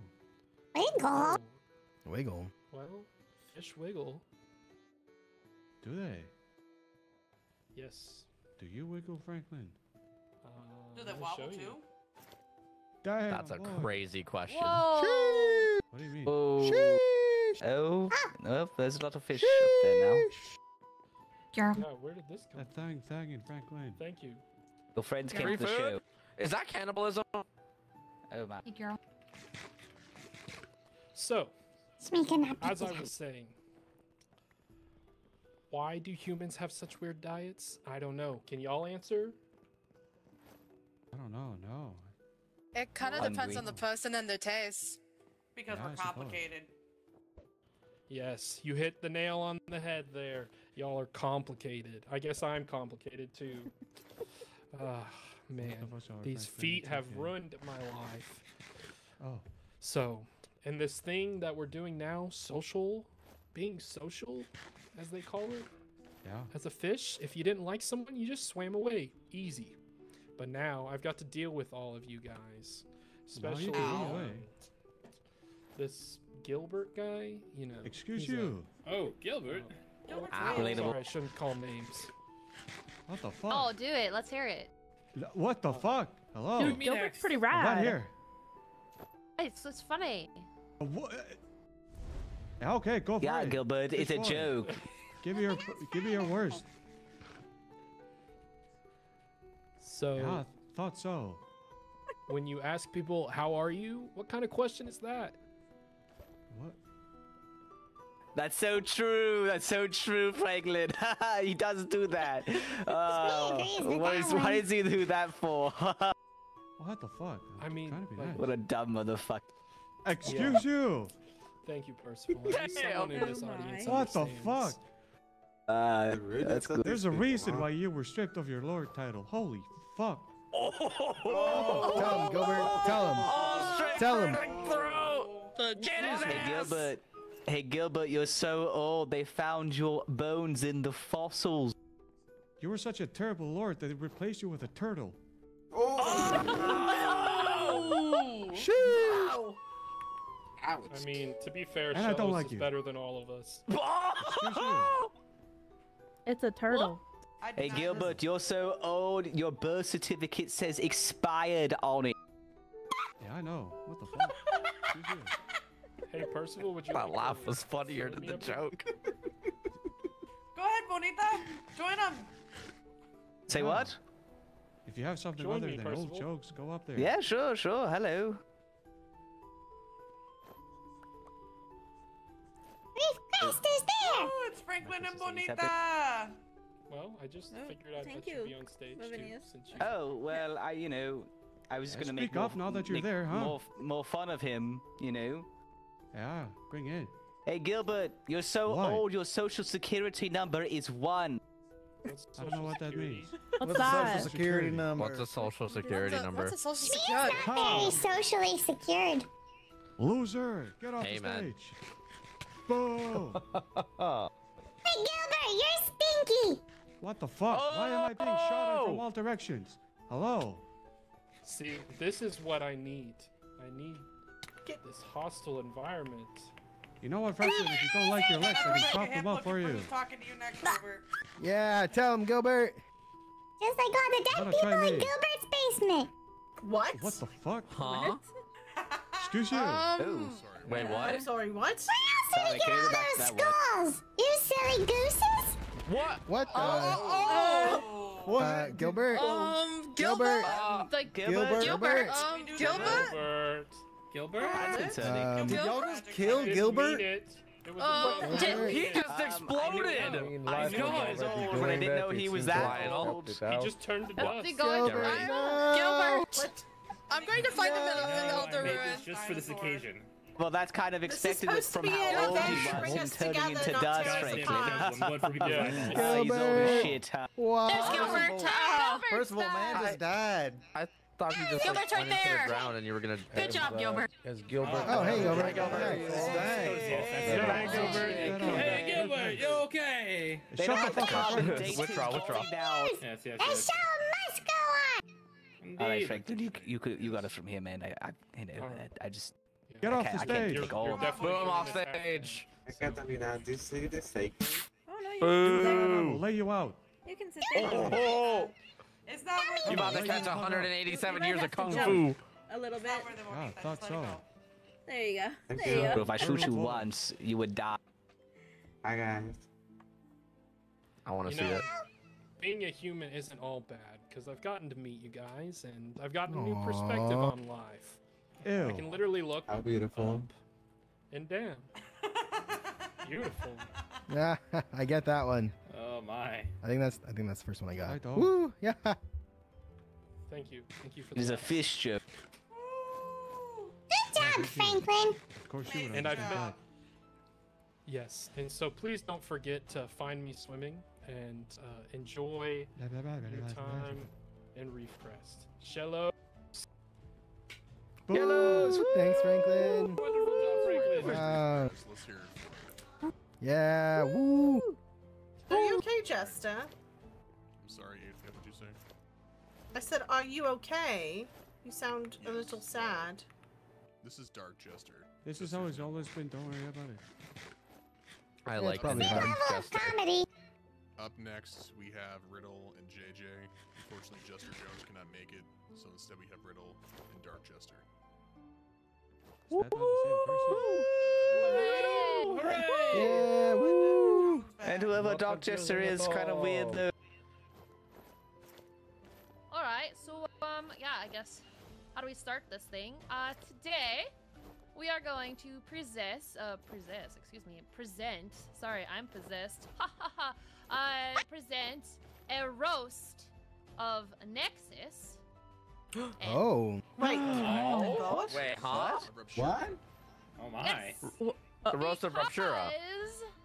Wiggle? Wiggle? Well, fish wiggle. Do they? Yes. Do you wiggle, Franklin? Uh, Do they wobble too? Damn, That's a Lord. crazy question. Whoa. What do you mean? Oh, Sheesh. oh, no, there's a lot of fish Sheesh. up there now. Yeah. yeah, where did this come? That thing, thing in Franklin. Thank you. Your friends came to the show. Is that cannibalism? Oh man. Hey, girl. So, as I was saying, why do humans have such weird diets? I don't know. Can y'all answer? I don't know. No. It kind of depends on the person and their tastes. Because yeah, we're complicated. Yes, you hit the nail on the head there. Y'all are complicated. I guess I'm complicated too. Ah, uh, man. These feet have ruined my life. Oh. So, and this thing that we're doing now, social, being social, as they call it. Yeah. As a fish, if you didn't like someone, you just swam away. Easy. But now I've got to deal with all of you guys, especially um, this Gilbert guy. You know. Excuse you. A... Oh, Gilbert. Oh. Gilbert's ah, name. Sorry, I shouldn't call names. What the fuck? Oh, do it. Let's hear it. What the fuck? Hello. Dude, Gilbert's pretty rad. I'm not here. It's it's funny. What? Okay, go for yeah, it. Yeah, Gilbert, it's, it's a joke. Give me your give me your worst. So, yeah, I thought so. When you ask people, how are you? What kind of question is that? What? That's so true. That's so true, Franklin. He does do that. uh, what, is, what does he do that for? What the fuck? I'm I mean, like, nice. What a dumb motherfucker. Excuse yeah. you. Thank you, Percival. Someone in this audience what the fuck? Uh, that's good. There's a reason why you were stripped of your lord title. Holy fuck! Oh, oh, oh, tell him, Gilbert. Oh, tell him. Oh, tell him. Through. Get hey Gilbert. Hey Gilbert, you're so old. They found your bones in the fossils. You were such a terrible lord that they replaced you with a turtle. Oh! Oh. Wow. Ouch. I mean, to be fair, and I don't like is you. better than all of us. It's a turtle. Well, hey Gilbert, you're so old, your birth certificate says expired on it. Yeah, I know. What the fuck? Hey Percival, would you My like laugh was funnier than the joke. Go ahead, Bonita. Join them. Say yeah. what? If you have something Join other me, than Percival. old jokes, go up there. Yeah, sure, sure. Hello. Reefcrest is there! Oh, it's Franklin and Bonita! Well, I just oh, figured out that you'd be on stage too, since you... Oh, well, I, you know, I was yeah, just gonna make, more, now that you're make there, huh? more, more fun of him, you know? Yeah, bring it. Hey, Gilbert, you're so Why? old, your social security number is one. I don't know what that means. What's, what's that? Social security number? What's a social security what's a, number? What's a social security number? She's not very socially secured. Loser, get off hey, the stage. Man. Boom. Hey Gilbert, you're stinky! What the fuck? Oh! Why am I being shot at from all directions? Hello? See, this is what I need. I need Get this hostile environment. You know what, Franklin? If you don't like your legs, I can pop them up for you. Talking to you next, Gilbert. Yeah, tell him, Gilbert. Just like all the dead people in Gilbert's basement. What? What the fuck? Huh? What? Excuse you. Um, oh, sorry. Wait, what? I'm sorry, what? Where else did we get all those skulls? You silly gooses? What? What the? Oh, oh, oh. Uh, Gilbert? Um, Gilbert? Uh, Gilbert? Gilbert? Gilbert? Um, Gilbert? Gilbert? Gilbert? Um, did y'all just kill Gilbert? It. It was um, did, he just exploded! Um, I know it was old, but I didn't know he was that old. He just turned to dust. Gilbert! Gilbert! What? I'm going to find no, the middle of an Elder Ruin. Just for this occasion. Well, that's kind of expected this from how old he was. Turning into dust, frankly. He's old as shit, huh? Wow. There's Gilbert. Oh, first of all, man just died. I, I thought he just Gilbert's like, right went there. into the ground and you were going to... Good job, Gilbert. As Gilbert. Oh, hey, Gilbert. Hey, Gilbert. Hey, Gilbert. Hey, Gilbert. You okay? Shut the fuck up. Withdraw, withdraw. The show must go on. Indeed. All right, Frank, dude, you you could you got it from here, man. I I you know right. I, I just get I off the stage. I can't take all of that. Boom off stage. I can't do that. This is the sake. Oh no, you. I'll lay you out. You can sit there. Oh, oh, oh. Is that where the you about to catch one hundred eighty-seven years of kung fu? A little bit. Oh, I thought so. There you go. Thank there you. you go. If I shoot you once, you would die. Hi guys. I want to see know, it. Being a human isn't all bad because I've gotten to meet you guys and I've gotten a new Aww. perspective on life. Ew. I can literally look How beautiful. up and down. Beautiful. Yeah, I get that one. Oh my. I think that's I think that's the first one I got. I don't. Woo! Yeah. Thank you. Thank you for There's that. There's a fish chip. Good job, Franklin. Of course you would. And I've been... Yes, and so please don't forget to find me swimming and uh, enjoy blah, blah, blah, blah, your time blah, blah, blah. in Reefcrest. Shallow. Yellows. Thanks, Franklin. Wonderful job, Franklin. Uh, Let's hear it. Yeah. Woo. Are you okay, Jester? I'm sorry, Aether. What did you say? I said, are you okay? You sound yes. a little sad. This is Dark Jester. This, this is how it's always been. Don't worry about it. I yeah, like probably Jester. Comedy. Up next, we have Riddle and J J. Unfortunately, Jester Jones cannot make it, so instead we have Riddle and Dark Jester. Is that not the same person? Riddle! Hooray! Yeah! Woo! And whoever Dark Jester is, kind of weird though. All right, so um, yeah, I guess. How do we start this thing? Uh, today, we are going to possess, uh, possess, excuse me, present, sorry, I'm possessed, ha ha ha, uh, present a roast of Nexus. Oh. Wait, oh. oh Wait, huh? What? Oh my. Yes. The roast of Raptura.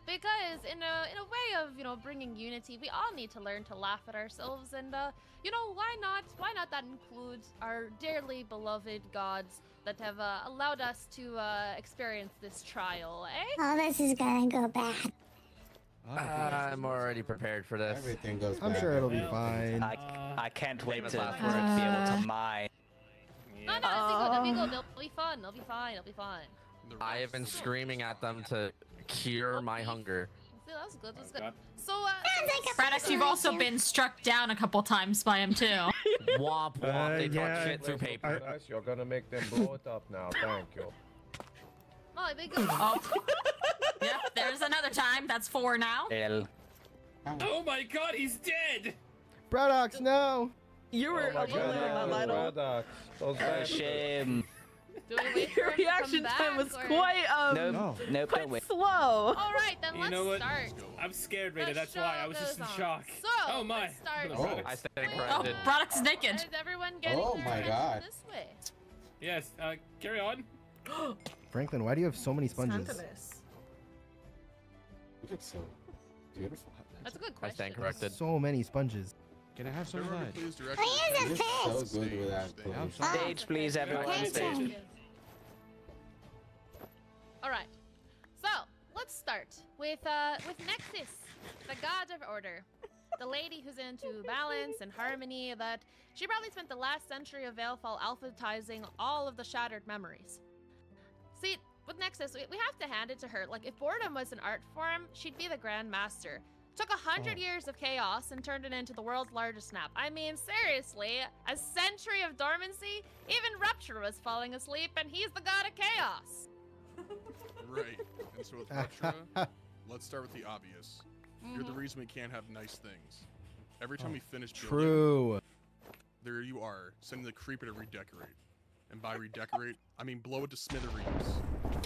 Because in a, in a way of, you know, bringing unity, we all need to learn to laugh at ourselves. And, uh, you know, why not? Why not that includes our dearly beloved gods that have uh, allowed us to uh, experience this trial, eh? Oh, this is going to go bad. Uh, I'm already prepared for this. Everything goes bad. I'm sure it'll be fine. I, I can't wait to uh, be able to mine. Yeah. No, no, it'll be good. It'll be fun. It'll be fine. It'll be fine. I have been screaming at them to cure my hunger. That was good, that was good. So, uh... Braddock, you've also been struck down a couple times by him, too. Womp womp, they talk shit through paper. You're gonna make them blow it up now, thank you. Oh, they go. Oh. Yep, there's another time, that's four now. Oh my god, he's dead! Braddock, no! You were... Oh my god, Braddock. Shame. Your reaction time was or... quite um no. No, quite no, slow. All right, then let's you know start. I'm scared, Rita. That's why I was just in shock. So, oh my! Oh, I stand corrected. Oh, product's naked. Is everyone getting oh my god! This way? Yes. Uh, carry on. Franklin, why do you have so many sponges? It's so beautiful. That's a good question. I stand corrected. So many sponges. Can I have some of that? Please direct oh, so good with that. Stage, please, everyone. Stage. stage. All right. So let's start with uh, with Nexus, the god of order, the lady who's into balance and harmony. That she probably spent the last century of Veilfall alphabetizing all of the shattered memories. See, with Nexus, we, we have to hand it to her. Like if boredom was an art form, she'd be the grand master. Took a hundred oh. years of chaos and turned it into the world's largest nap. I mean, seriously, a century of dormancy? Even Rupture was falling asleep, and he's the god of chaos. Right. And so with Rupture, let's start with the obvious. Mm-hmm. You're the reason we can't have nice things. Every time oh, we finish building, true. there you are, sending the creeper to redecorate. And by redecorate, I mean blow it to smithereens.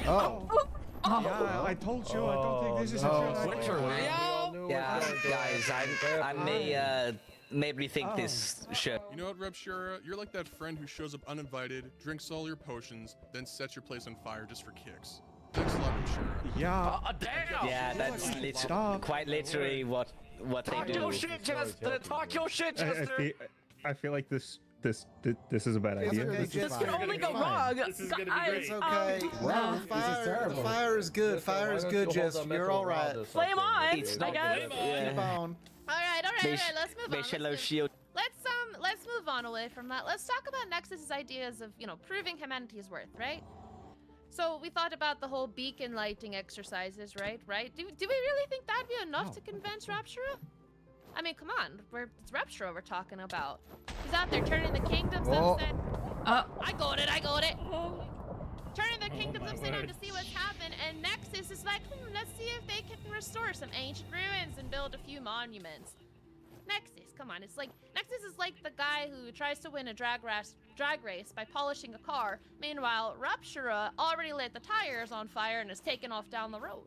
Oh. oh. oh. Yeah, I told you, oh. I don't think this is oh. a oh. Witcher, man. Yeah. Yeah, guys, I, I may, uh, made me think oh. this shit. You know what, Ripshura? You're like that friend who shows up uninvited, drinks all your potions, then sets your place on fire just for kicks. Thanks a lot, Ripshura. Yeah. Oh, damn! Yeah, that's like lit quite literally what, what they do. Talk your shit, Jester! Talk your shit, Jester! I feel like this... This, this this is a bad idea. Okay, this, this could only go wrong. This is gonna be great. It's okay. Um, wow, no. fire, this is terrible. The fire is good. This fire is good, Jess. You're all right. Flame on. It's I guess. Flame yeah. on. All right, all right, all right. Let's move on. Let's, shield. let's um, let's move on away from that. Let's talk about Nexus's ideas of you know proving humanity's worth, right? So we thought about the whole beacon lighting exercises, right? Right? Do do we really think that'd be enough oh. to convince Raptura? I mean, come on, we're, it's Repstra we're talking about. He's out there turning the kingdoms oh. upside. Uh, I got it, I got it. Oh. Turning the kingdoms oh upside down to see what's happened, and Nexus is like, hmm, let's see if they can restore some ancient ruins and build a few monuments. Nexus, come on, it's like, Nexus is like the guy who tries to win a drag race, drag race by polishing a car. Meanwhile, Raptura already lit the tires on fire and is taken off down the road.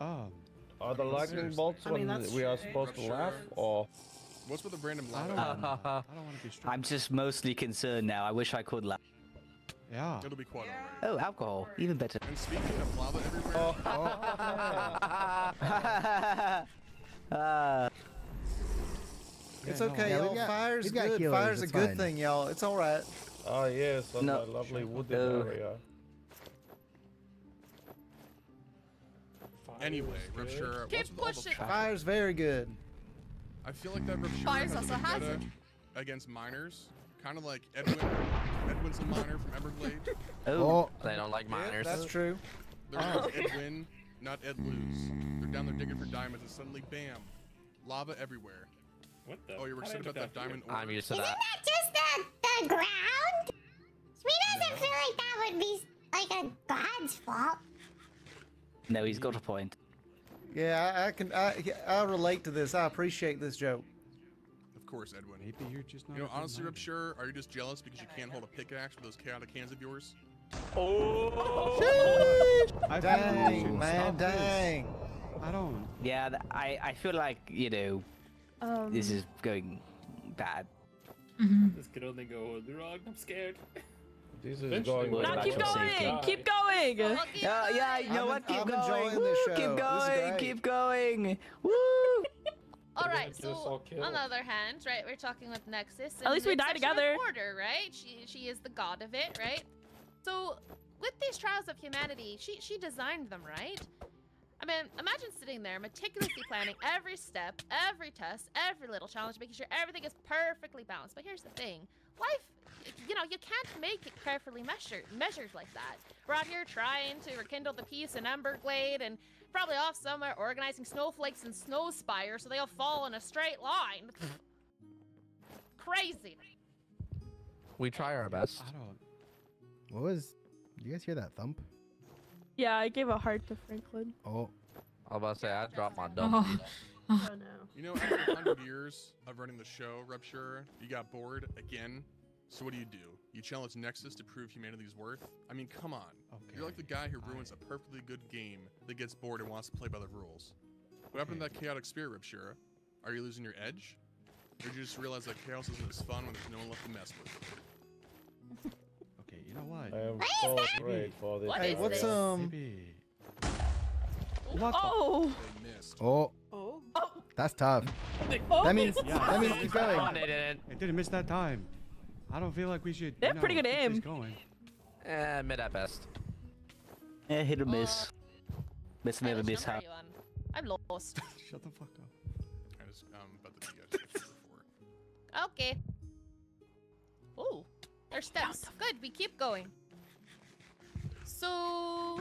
Um, are the lightning bolts I mean, when we are supposed Raptura. to laugh, or? What's with the random laugh? I don't, uh, uh, uh, I don't want to be strong. I'm just mostly concerned now. I wish I could laugh. Yeah. It'll be quite yeah. all right. Oh, alcohol. Even better. And speaking of lava everywhere. Oh. oh. uh. It's okay, y'all. Yeah, fire's good. Healers, fire's a good fine. thing, y'all. It's all right. Oh, yes. On no. that lovely wooded oh. area. Fire's anyway, Ripshura. Keep pushing. Fire's very good. I feel like that Ripshura Fire's has also hazard against miners. Kind of like Edwin. Edwin's a miner from Everglade. Oh, they don't like miners. Yeah, that's true. They're oh. Edwin, not Ed Luz. They're down there digging for diamonds, and suddenly, bam, lava everywhere. What the? Oh, you were excited about that, that diamond ore. I'm used to Isn't that. Isn't that just the, the ground? Shmi doesn't no. feel like that would be like a god's fault. No, he's got a point. Yeah, I, I can. I, I relate to this. I appreciate this joke. Of course, Edwin. Maybe you're just not you know, honestly, I'm sure. Are you just jealous because you can't hold a pickaxe with those chaotic hands of yours? Oh! Dang, man, dang! This. I don't. Yeah, I I feel like you know, um, this is going bad. Mm-hmm. This could only go wrong. I'm scared. This is going no, back keep, going, keep going, keep going. Uh, yeah, you know I'm what? Keep I'm going. Woo, this show. Keep going. This keep going. Woo! All right, so on the other hand, right, we're talking with Nexus. At least we die together. Order, right? She she is the god of it, right? So with these trials of humanity, she she designed them, right? I mean, imagine sitting there meticulously planning every step, every test, every little challenge, making sure everything is perfectly balanced. But here's the thing. Life, you know, you can't make it carefully measured, measured like that. We're out here trying to rekindle the peace in Emberglade and probably off somewhere organizing snowflakes and Snow Spire so they all fall in a straight line. Crazy. We try our best. I don't... What was... Did you guys hear that thump? Yeah, I gave a heart to Franklin. Oh. I was about to say, I dropped my dumb. Oh. Oh no. You know, after one hundred years of running the show, Rupture, you got bored again. So what do you do? You challenge Nexus to prove humanity's worth? I mean, come on. Okay. You're like the guy who ruins right. a perfectly good game that gets bored and wants to play by the rules. What happened okay. to that chaotic spirit, Rupture? Are you losing your edge? Or did you just realize that chaos isn't as fun when there's no one left to mess with? Okay, you know what? I am so great for this. What hey, what's this? um? What oh. The... oh. Oh. Oh. That's tough. Oh, that means yeah, that means keep going. I didn't miss that time. I don't feel like we should. They have no, pretty good aim. Going. Eh, mid at best. Eh, hit or miss. Uh, miss never miss. How? I'm lost. Shut the fuck up. I just, I'm about to be out. Okay. Oh, there's steps. Good, we keep going. So,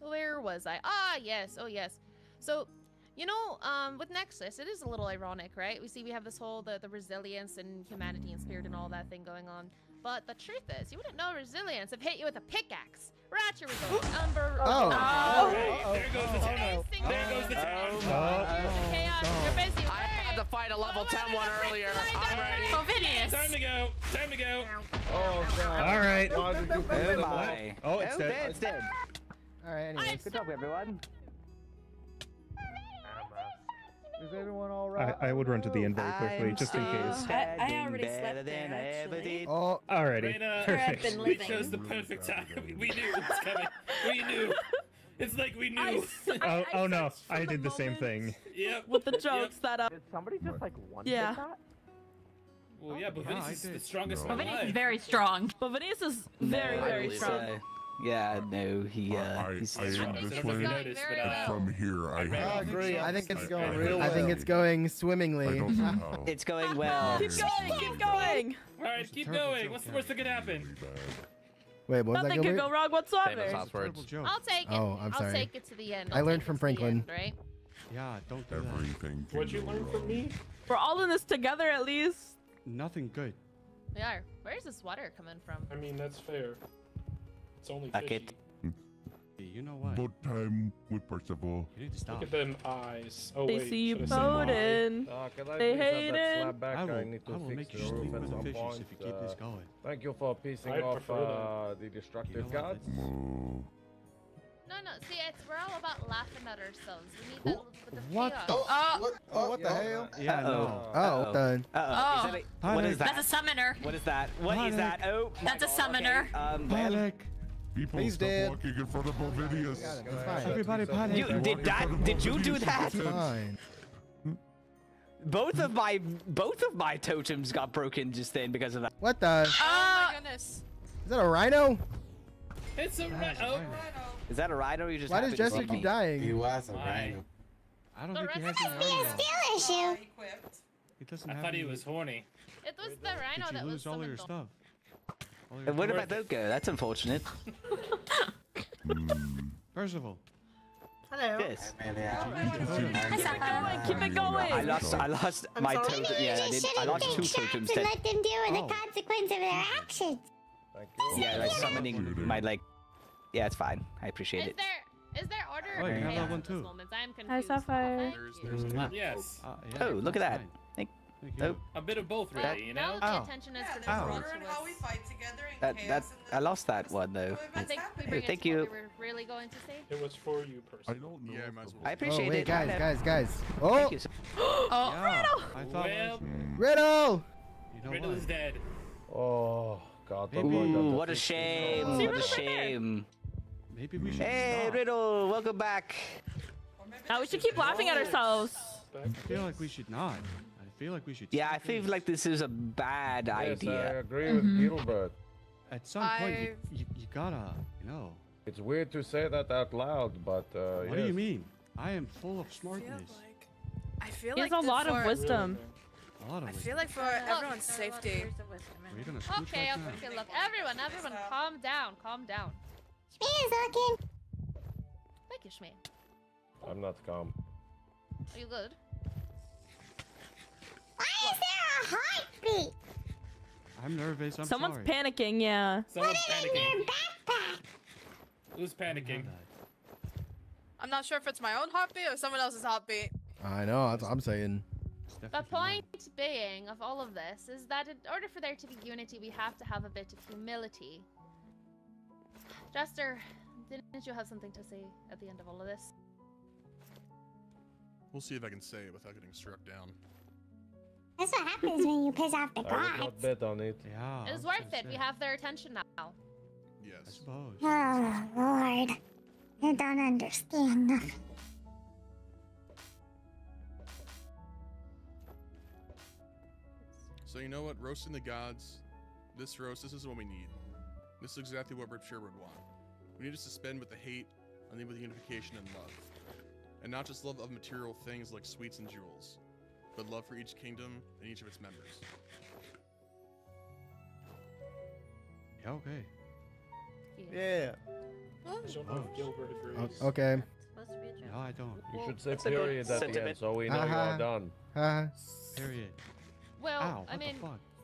where was I? Ah, yes. Oh, yes. So. You know, um, with Nexus, it is a little ironic, right? We see we have this whole, the, the resilience and humanity and spirit and all that thing going on. But the truth is, you wouldn't know resilience if hit you with a pickaxe. Ratchet results. Umber. Oh. Oh. oh. There goes the town. Oh, no. There goes the town. Oh, no. Chaos. Oh. You're busy. I had to fight a level ten one earlier. I'm ready. Bovinius. Time to go. Time to go. Oh, God. All right. Oh, it's oh, dead. dead. It's dead. All right, anyway. Good job, everyone. Is everyone all right? I, I would run to the end very quickly, I'm just so in case. I, I already slept there, actually. Oh, alrighty. Perfect. We chose the perfect time. We knew it was coming. We knew. It's like we knew. I, I, I oh, oh no, I did the, the same thing. Yep. With the jokes yep. that up. Did somebody just like one yeah. hit that? Well, yeah, but Bovinius is the strongest one. Bovinius is very strong. Bovinius is very, very strong. Yeah, no, he, uh, I, he's... I am this way, and from here I have... I agree, I think it's going I, real I well. think it's going swimmingly. I don't know how. It's going well. Keep going, keep going! Alright, keep going, what's the worst that could happen? Wait, what was Nothing that, Nothing could go wrong whatsoever. I'll take it, oh, I'm sorry. I'll take it to the end. I'll I learned from Franklin. End, right? Yeah, don't do Everything that. What'd you learn wrong. from me? We're all in this together, at least. Nothing good. We are. Where's this water coming from? I mean, that's fair. It's only Bucket. fishy. You know what? Boat time with Percival. You need to stop. Look at them eyes. Oh, they wait. They see you boating. Uh, they hate it. Back? I will, I need to I will fix make you sleep with the fishes point. if you keep uh, this going. Thank you for piecing I'd off uh, the destructive gods. You know No, no, see, it's, we're all about laughing at ourselves. We need that with the what the, oh. What, oh, what the hell? Yeah, uh-oh. No. Oh, done. Uh-oh. Uh-oh. Uh-oh. Is that a, what is that? That's a summoner. What is that? What Malik. is that? Oh, That's God. a summoner. Okay. Um, Malik. People He's stop dead. walking in front of Bovinius. Everybody panic. You, did that, did you do that? Fine. Both of my, both of my totems got broken just then because of that. What the? Oh, oh my goodness. Is that a rhino? It's a rhino. Oh, rhino. Is that a rhino? You just Why does Jester keep dying? He was a rhino. I don't the think he has a rhino. It's still issue. He doesn't I have thought any... he was horny. It was the rhino that was all your stuff. All your and where did my boat go? That's unfortunate. Percival. Hello. Yes. Keep it going. I lost. I lost I'm my totem. Yeah, I did. I lost two totems. And let them deal with oh. the consequence of their actions. Yeah, like summoning my like. Yeah, it's fine. I appreciate is it. There, is there order? Oh, you have that one too. I'm confused. I saw five. Yes. Uh, yeah, oh, look at that. Thank, Thank you. Oh. A bit of both, really. Well, you know. Now the attention oh. is yeah, to the order and how we fight together. In that, chaos that, and I lost that one though. I think we bring Thank it you. We were really going to say. It was for you, person. I don't know. Yeah, I, well. I appreciate oh, wait, it. Guys, guys, guys. Oh. Thank you so oh, yeah, Riddle. Well, Riddle. You know Riddle is dead. Oh God. Ooh, what a shame. What a shame. Maybe we should hey, stop. Riddle, welcome back. Now we should keep laughing at ourselves. I feel like we should not. I feel like we should. Yeah, I feel this. like this is a bad yes, idea. I agree mm -hmm. with Gilbert. At some I... point, you, you, you gotta, you know. It's weird to say that out loud, but. Uh, what yes. do you mean? I am full of smartness. I feel like. I feel like a lot of wisdom. A lot of I wisdom. feel like for look, everyone's safety. Wisdom, We're gonna okay, right okay, now. look, everyone, everyone, calm down, calm down. Shmi is looking. Thank you, Shmi. I'm not calm. Are you good? Why is there a heartbeat? I'm nervous. I'm Someone's sorry. panicking. Yeah. Someone's Put it panicking. in your backpack. Who's panicking? I'm not sure if it's my own heartbeat or someone else's heartbeat. I know. That's what I'm saying. The point being of all of this is that in order for there to be unity, we have to have a bit of humility. Jester, didn't you have something to say at the end of all of this? We'll see if I can say it without getting struck down. That's what happens when you piss off the gods. I would not bet on it. Yeah, it was worth it. Say. We have their attention now. Yes. I suppose. Oh, Lord. I don't understand nothing. So you know what? Roasting the gods. This roast, this is what we need. This is exactly what Ripshura would want. We need to suspend with the hate and lead with the unification and love. And not just love of material things like sweets and jewels, but love for each kingdom and each of its members. Yeah, okay. Yeah. Oh. I don't know if Gilbert agrees. Oh, okay. No, I don't. You should say That's period at the end so we know uh -huh. you are done. Uh -huh. Period. Well, Ow, I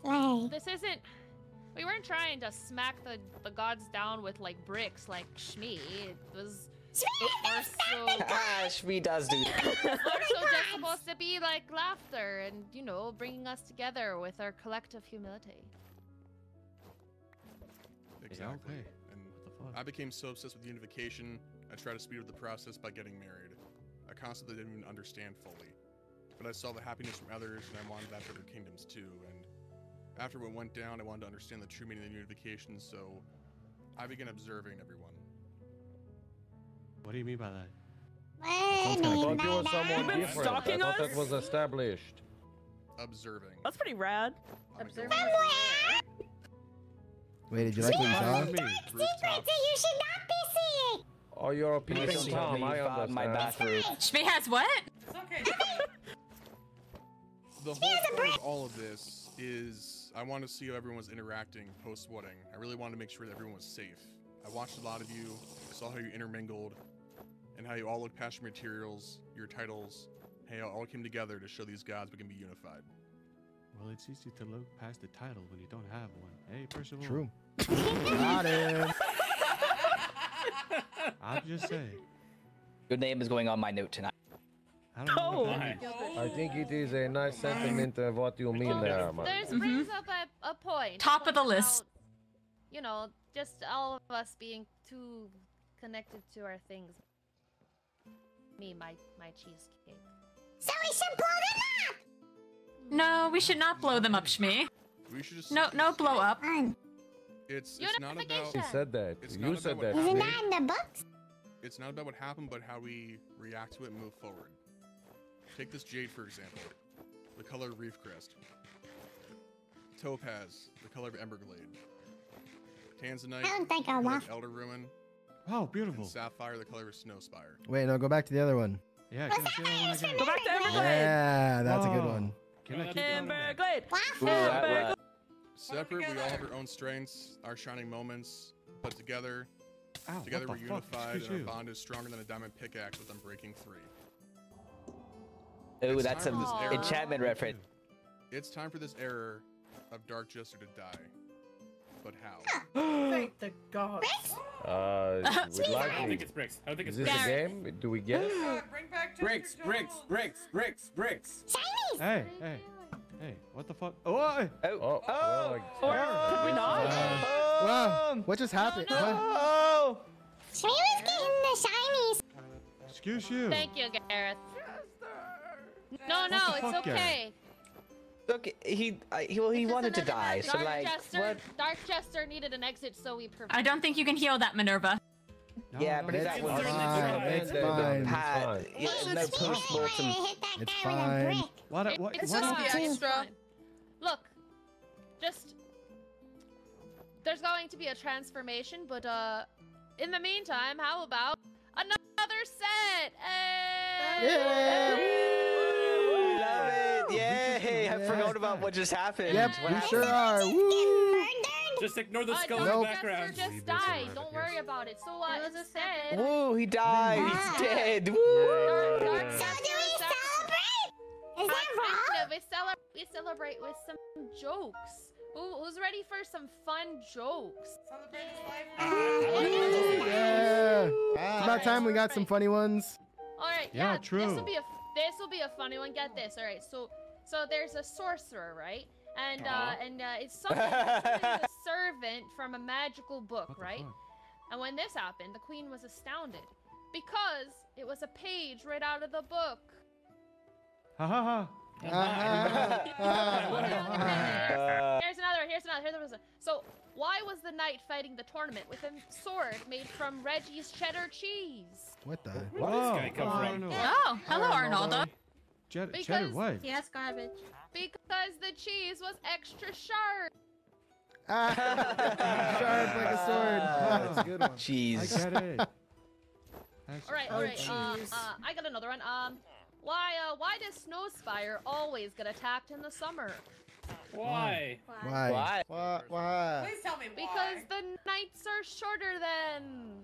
mean, this isn't... We weren't trying to smack the, the gods down with like bricks like Shmi. It was Shmi it so, ah, Shmi does do that. It's also just supposed to be like laughter and, you know, bringing us together with our collective humility. Exactly. Yeah, okay. And what the fuck? I became so obsessed with unification, I tried to speed up the process by getting married. I constantly didn't even understand fully. But I saw the happiness from others and I wanted that for their kingdoms too, and after what went down, I wanted to understand the true meaning of the unification, so I began observing everyone. What do you mean by that? What do you mean by you that? You've been stalking us? I thought that was established. Observing. That's pretty rad. Observing. Wait, did you like what you saw? Secrets that you should not be seeing. Oh, you're a piece of Tom. I understand. My bathroom. Shmi has what? It's okay. The whole point of all of this is I want to see how everyone was interacting post-wedding. I really wanted to make sure that everyone was safe. I watched a lot of you, I saw how you intermingled, and how you all look past your materials, your titles, how you all came together to show these gods we can be unified. Well, it's easy to look past the title when you don't have one. Hey, Percival. True. Got it. I'll just say. Your name is going on my note tonight. I don't know oh, nice. I think it is a nice sentiment of what you mean well, there, man. There's mm-hmm. brings up a, a point. Top of the list. You know, just all of us being too connected to our things. Me, my, my cheesecake. So we should blow them up! No, we should not blow them up, Shmi. We should just... No, no blow up. It's, it's not about... He said that. It's you said that. Isn't that in the books? It's not about what happened, but how we react to it and move forward. Take this jade, for example. The color of Reefcrest. Topaz, the color of Emberglade. Tanzanite, I don't think I want Elder Ruin. Wow, beautiful. And sapphire, the color of Snow Spire. Wait, no, go back to the other one. Yeah, well, can I see the one go back to Everglade. Yeah, that's oh. a good one. Can I keep Emberglade. Emberglade. Separate, we all have our own strengths, our shining moments, but together, Ow, together we're unified, and our bond is stronger than a diamond pickaxe with Unbreaking three. Oh, that's an enchantment reference. It's time for this error of Dark Jester to die. But how? Thank the gods. Uh, like I don't think it's bricks. I don't think it's bricks. Is this a game? Do we get it? Bricks, bricks, bricks, bricks, bricks. Chinese! Hey, hey, hey, what the fuck? Oh, oh, oh, oh, could we not? Wow, what just happened? Oh, Shmi was getting the shinies. Excuse you. Thank you, Gareth. No, no, it's okay. Look, he uh, he well, he wanted to die, so like what? Dark Jester needed an exit, so we provided. I don't think you can heal that, Minerva. No, yeah, no, but it's that was fine. It's fine. It's fine. It's fine. What? What? It's just the extra. Look, just there's going to be a transformation, but uh, in the meantime, how about another set? I forgot about what just happened. Yep, what we happened? Sure are. Woo. Just ignore the skull uh, no, in the background. Just died. Don't worry about it. So what was it said? Oh, he died. He's dead. Woo. Dark, dark, so do we celebrate? Is that wrong? We celebrate. We celebrate with some jokes. Who, who's ready for some fun jokes? Celebrate his life. Yeah. It's about time we got some funny ones. All right. Yeah. yeah true. This will be a. This will be a funny one. Get this. All right. So. So there's a sorcerer, right? And uh, and uh, it's something that's a servant from a magical book, right? Fuck? And when this happened, the queen was astounded because it was a page right out of the book. Ha ha ha. Here's another one, here's another, here's another. So why was the knight fighting the tournament with a sword made from Reggie's cheddar cheese? What the? Where did this guy come from? Oh, hello, Arnoldo. Cheddar, because, cheddar what? Yes, garbage. Because the cheese was extra sharp. Ah, sharp like a sword. Ah, that's a good one. Cheese. I get it. all right, all right. Uh, uh, I got another one. Um, why, uh, why does Snow Spire always get attacked in the summer? Why? Why? Why? Why? Why? Why? Please tell me why. Because the nights are shorter than.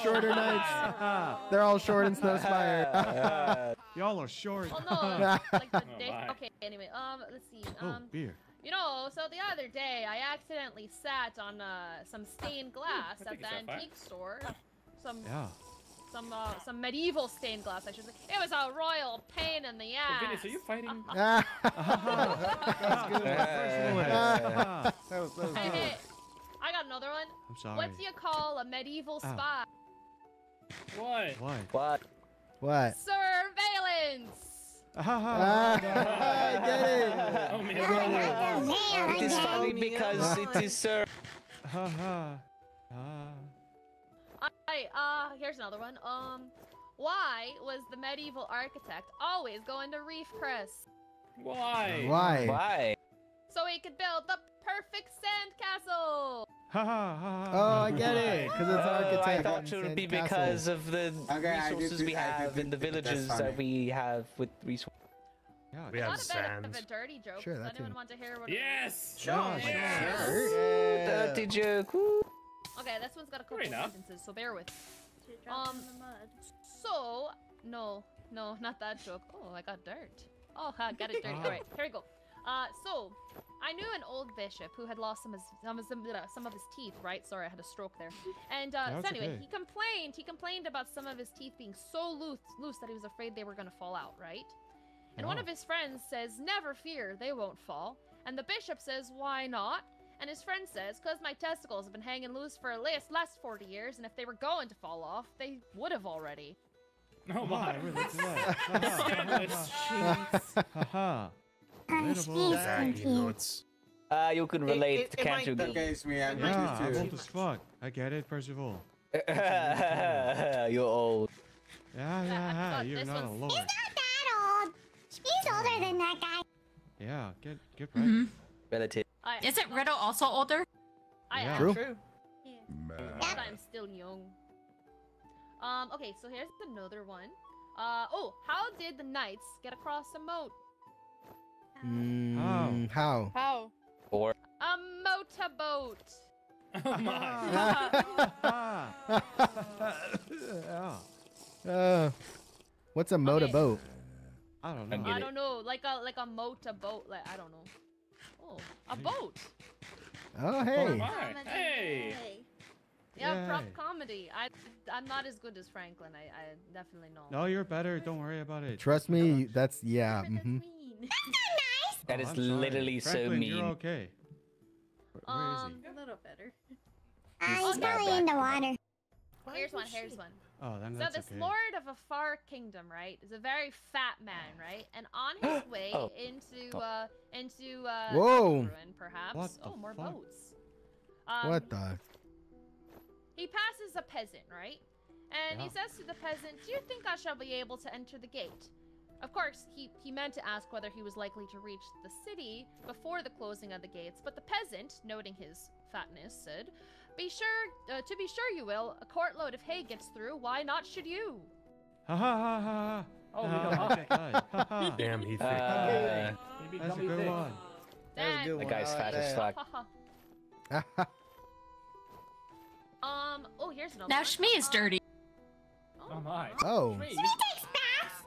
Shorter nights. They're all short in Snow Spire. Y'all are short. Oh no. Like the day. Oh, okay. Anyway, um, let's see. Um, oh, beer. You know, so the other day I accidentally sat on uh, some stained glass Ooh, at the antique store. Some. Yeah. Some uh, some medieval stained glass, I should say. It was a royal pain in the ass. Bovinius, are you fighting? That was good. That was good. Hey, hey, I got another one. I'm sorry. What do you call a medieval spy? What? What? What? What? Surveillance. I get it. Oh, man. Oh, it is funny because it is sir. Ha ha. Ah. Alright, uh, here's another one. Um, why was the medieval architect always going to Reefcrest? Why? Why? Why? So he could build the perfect sandcastle! Ha ha ha! Oh, I get it! Because it's architect. I thought it would be because of the resources we have in the villages that we have with resources. Yeah, we have sand. Not a bit of a dirty joke. Sure, that Anyone want to hear what? Yes! Sure! Dirty joke! Okay, this one's got a couple sentences, so bear with. It drops um, in the mud. So, no, no, not that joke. Oh, I got dirt. Oh, I got it dirty. All right, here we go. Uh, so, I knew an old bishop who had lost some of his, some of, some, some of his teeth, right? Sorry, I had a stroke there. And uh, so anyway, okay. he complained. He complained about some of his teeth being so loose, loose that he was afraid they were going to fall out, right? And no. one of his friends says, never fear, they won't fall. And the bishop says, why not? And his friend says, because my testicles have been hanging loose for at least last forty years, and if they were going to fall off, they would have already. Oh my, really? Haha. Ah, you can relate, it, it, it can't you? That gets me, I'm yeah, I'm old as fuck. I get it, Percival. You're old. Yeah, yeah, yeah. You're not a lord. He's not that old. He's older than that guy. Yeah, get get right. Mm-hmm. Relative. I, Isn't Riddle also older? I yeah. am. True. True. Yeah. But I'm still young. Um. Okay, so here's another one. Uh. Oh, how did the knights get across the moat? Mm, oh. How? How? Or a motorboat. Oh my. uh, what's a motorboat? Okay. I don't know. I, I don't know. Like a like a motorboat. Like I don't know. Oh, a boat. Oh hey. Comedy. Hey. Yeah, prop comedy. I I'm not as good as Franklin. I I definitely know. No, you're better. Don't worry about it. Trust me. That's yeah. Mm-hmm. That oh, is I'm literally Franklin, so mean. You're okay. Where, where um, is he? A little better. He's probably in the water. Here's one, here's one. Oh, then that's so this okay. lord of a far kingdom, right, is a very fat man, right? And on his way oh. into, uh, into, uh, Whoa. Ruin, perhaps. What oh, the more fuck? boats. Um, what the? He passes a peasant, right? And yeah. he says to the peasant, do you think I shall be able to enter the gate? Of course, he, he meant to ask whether he was likely to reach the city before the closing of the gates, but the peasant, noting his fatness, said, "Be sure, uh, to be sure you will, a cartload of hay gets through, why not should you?" Ha ha ha ha. Oh, we don't ha. Damn, he thick. Uh, That's a good one. That's a good one. The guy's fat as fuck. Um, oh, here's another one. Now Shmi is dirty. Oh my. Oh. Shmi takes baths.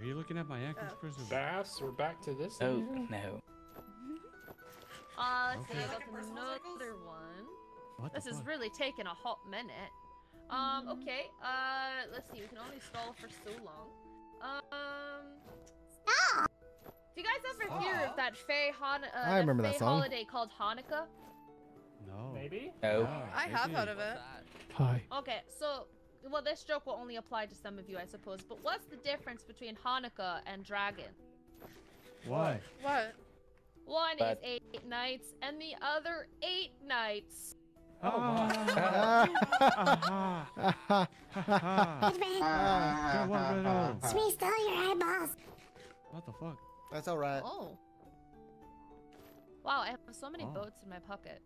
Are you looking at my actress person? Bass, we're back to this. Oh, no. Uh, let's okay. see, another one. What this is fuck? really taking a hot minute. Um, okay, uh, let's see, we can only stall for so long. Um, Stop! Do you guys ever Stop. hear of that Fae Han uh, I remember that song. holiday called Hanukkah? No. Maybe? No. no I maybe. have heard of it. Hi. Okay, so... Well, this joke will only apply to some of you, I suppose. But what's the difference between Hanukkah and dragon? Why? What? One but... is eight nights, and the other eight nights. Oh my! Ha ha ha! Shmi stole your eyeballs. What the fuck? That's all right. Oh. Wow, I have so many oh. boats in my pocket.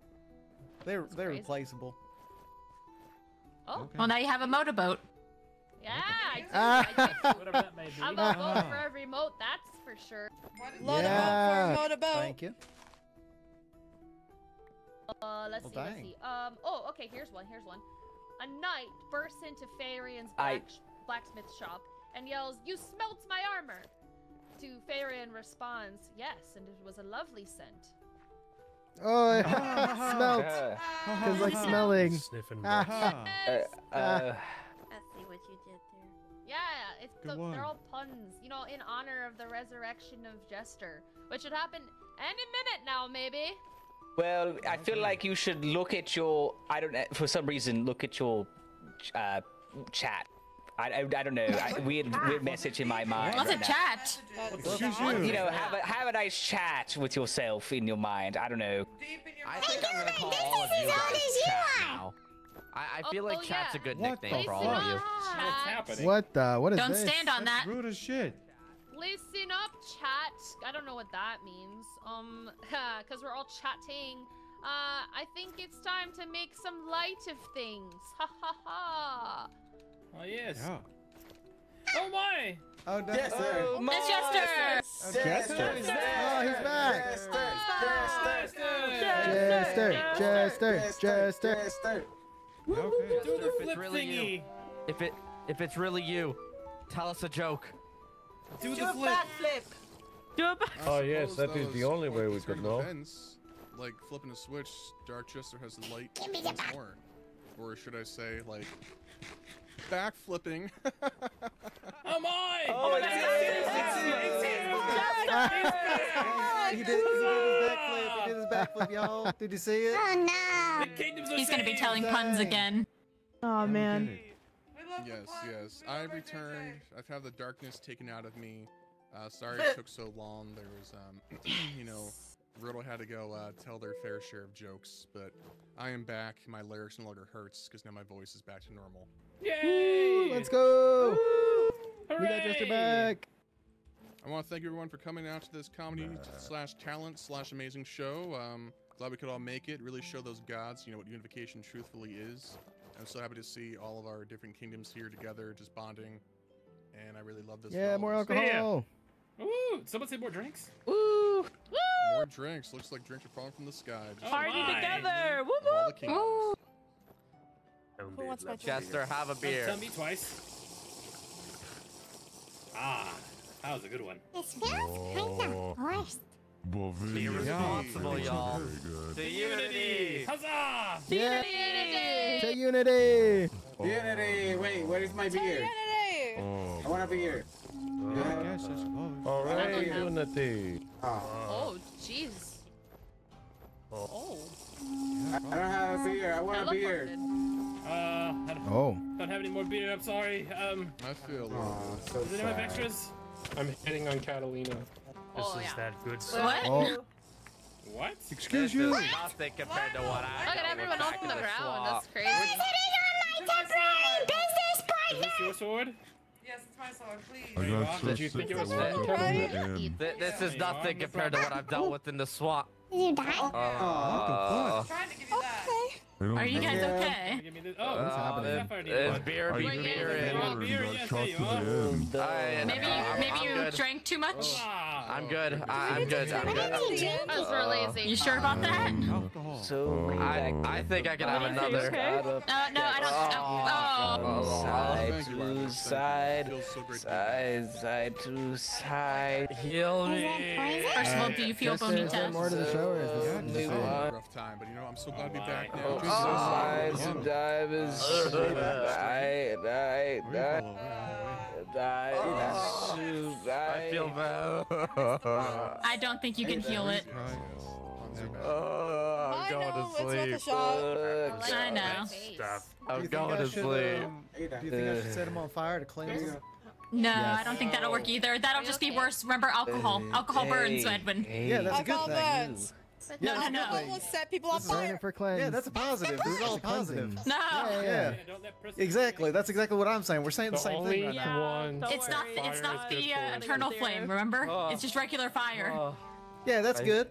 They're That's they're crazy. replaceable. Oh, okay. Well, now you have a motorboat. Yeah, I do. I do. Whatever that may be. I'm a boat for every moat, that's for sure. Load yeah. a boat for a motorboat. Thank you. Uh, let's well, see, dang. let's see. Um, oh, okay, here's one, here's one. A knight bursts into Farian's black I... sh blacksmith shop and yells, "You smelt my armor!" To Farian responds, "Yes, and it was a lovely scent." Oh, it smelt. Because like smelling. Sniffing. Yes. Uh, uh, I see what you did there. Yeah, it's so, they're all puns. You know, in honor of the resurrection of Jester, which should happen any minute now, maybe. Well, I feel like you should look at your. I don't know. For some reason, look at your uh, chat. I, I, I don't know. I, weird, weird message in my mind. What's right a now. chat? You know, have a, have a nice chat with yourself in your mind. I don't know. I think I'm gonna call all of you guys chat now. I, I feel oh, like chat's yeah. a good what nickname for all of you. What's happening? What, uh, what is don't this? Don't stand on That's that. Rude as shit. Listen up, chat. I don't know what that means. Um, because we're all chatting. Uh, I think it's time to make some light of things. Ha ha ha. Oh yes. Yeah. Oh my! Oh no! Yes, oh, my. It's Jester! Jester! Jester! Jester! Oh, he's back! Jester! Jester! Jester! Jester! Jester! Jester! Jester! Okay. Jester, do the flip if it's really thingy. You, if it if it's really you, tell us a joke. Do, do the flip. Backflip. Do a backflip. Oh yes, that, that is the only way we could know. Events, like flipping a switch, Dark Jester has the light once back. More, or should I say like backflipping? Am I? Oh my God! He did his backflip. He did his backflip, y'all. Did you see it? Oh no! He's gonna be telling puns again. Oh man. Yes, yes. I returned. I've had the darkness taken out of me. Uh, sorry it took so long. There was, um, you know, Riddle had to go uh, tell their fair share of jokes, but I am back. My lyrics no longer hurts because now my voice is back to normal. Yay! Woo, let's go! Woo! We got Jester back. I want to thank everyone for coming out to this comedy slash talent slash amazing show. Um, glad we could all make it. Really show those gods, you know, what unification truthfully is. I'm so happy to see all of our different kingdoms here together, just bonding, and I really love this. Yeah, film. More alcohol. Yeah. Ooh, someone say more drinks. Ooh, woo! More drinks. Looks like drinks are falling from the sky. Just party like together! Woo woo! Ooh. Who wants my Jester? Have a beer. Tell me twice. Ah, that was a good one. This feels kind of forced. Be responsible, y'all. To Unity! Huzzah! To yeah. Unity! To Unity! Oh. Unity! Wait, where is my to beer? Unity! Oh. I want a beer. Oh. Yeah. I guess it's close. All right, Unity. Oh, jeez. Oh. oh. I, I don't have a beer. I want I a beer. Uh, I don't, oh. don't have any more beer. I'm sorry. Um. I feel. Oh, so does anyone have extras? I'm hitting on Catalina. This oh, is yeah. that good stuff. What? Oh. What? Excuse you? This is nothing compared to what I look at everyone else in the ground. That's crazy. Who is hitting on my temporary business partner? Is this your sword? Yes, it's my sword. Please. I got so Did you think it was that? This is nothing compared to what I've dealt with in the swamp. Did you die? Oh, uh, what the fuck? I'm trying to give you that. Are you guys okay? Oh, there's beer, beer, beer. Maybe, maybe you drank too much. I'm good. I'm good. I'm good. Us were lazy. You sure about that? So I, I think I can have another. No, no, I don't. Oh. Side to side, side side to side. Heal me. First of all, do you feel Bonita? More to the show. Rough time, but you know I'm so glad to be back now. Eyes and divers, die, die, die, die. I feel bad. I don't think you can heal it. Oh, I'm going to sleep. I know. I'm going to sleep. Do you think I should set him on fire to cleanse? No, yes. I don't think that'll work either. That'll just be worse. Remember, alcohol. Alcohol hey, burns, Edwin. Hey, yeah, that's a good thing. No, no, no. Alcohol will set people on fire. Yeah, that's a positive. This is all positive. No. Yeah, yeah. yeah. Exactly. That's exactly what I'm saying. We're saying the, the same thing right yeah. now. It's not, the, it's not the uh, eternal flame, remember? Oh. It's just regular fire. Oh. Yeah, that's good.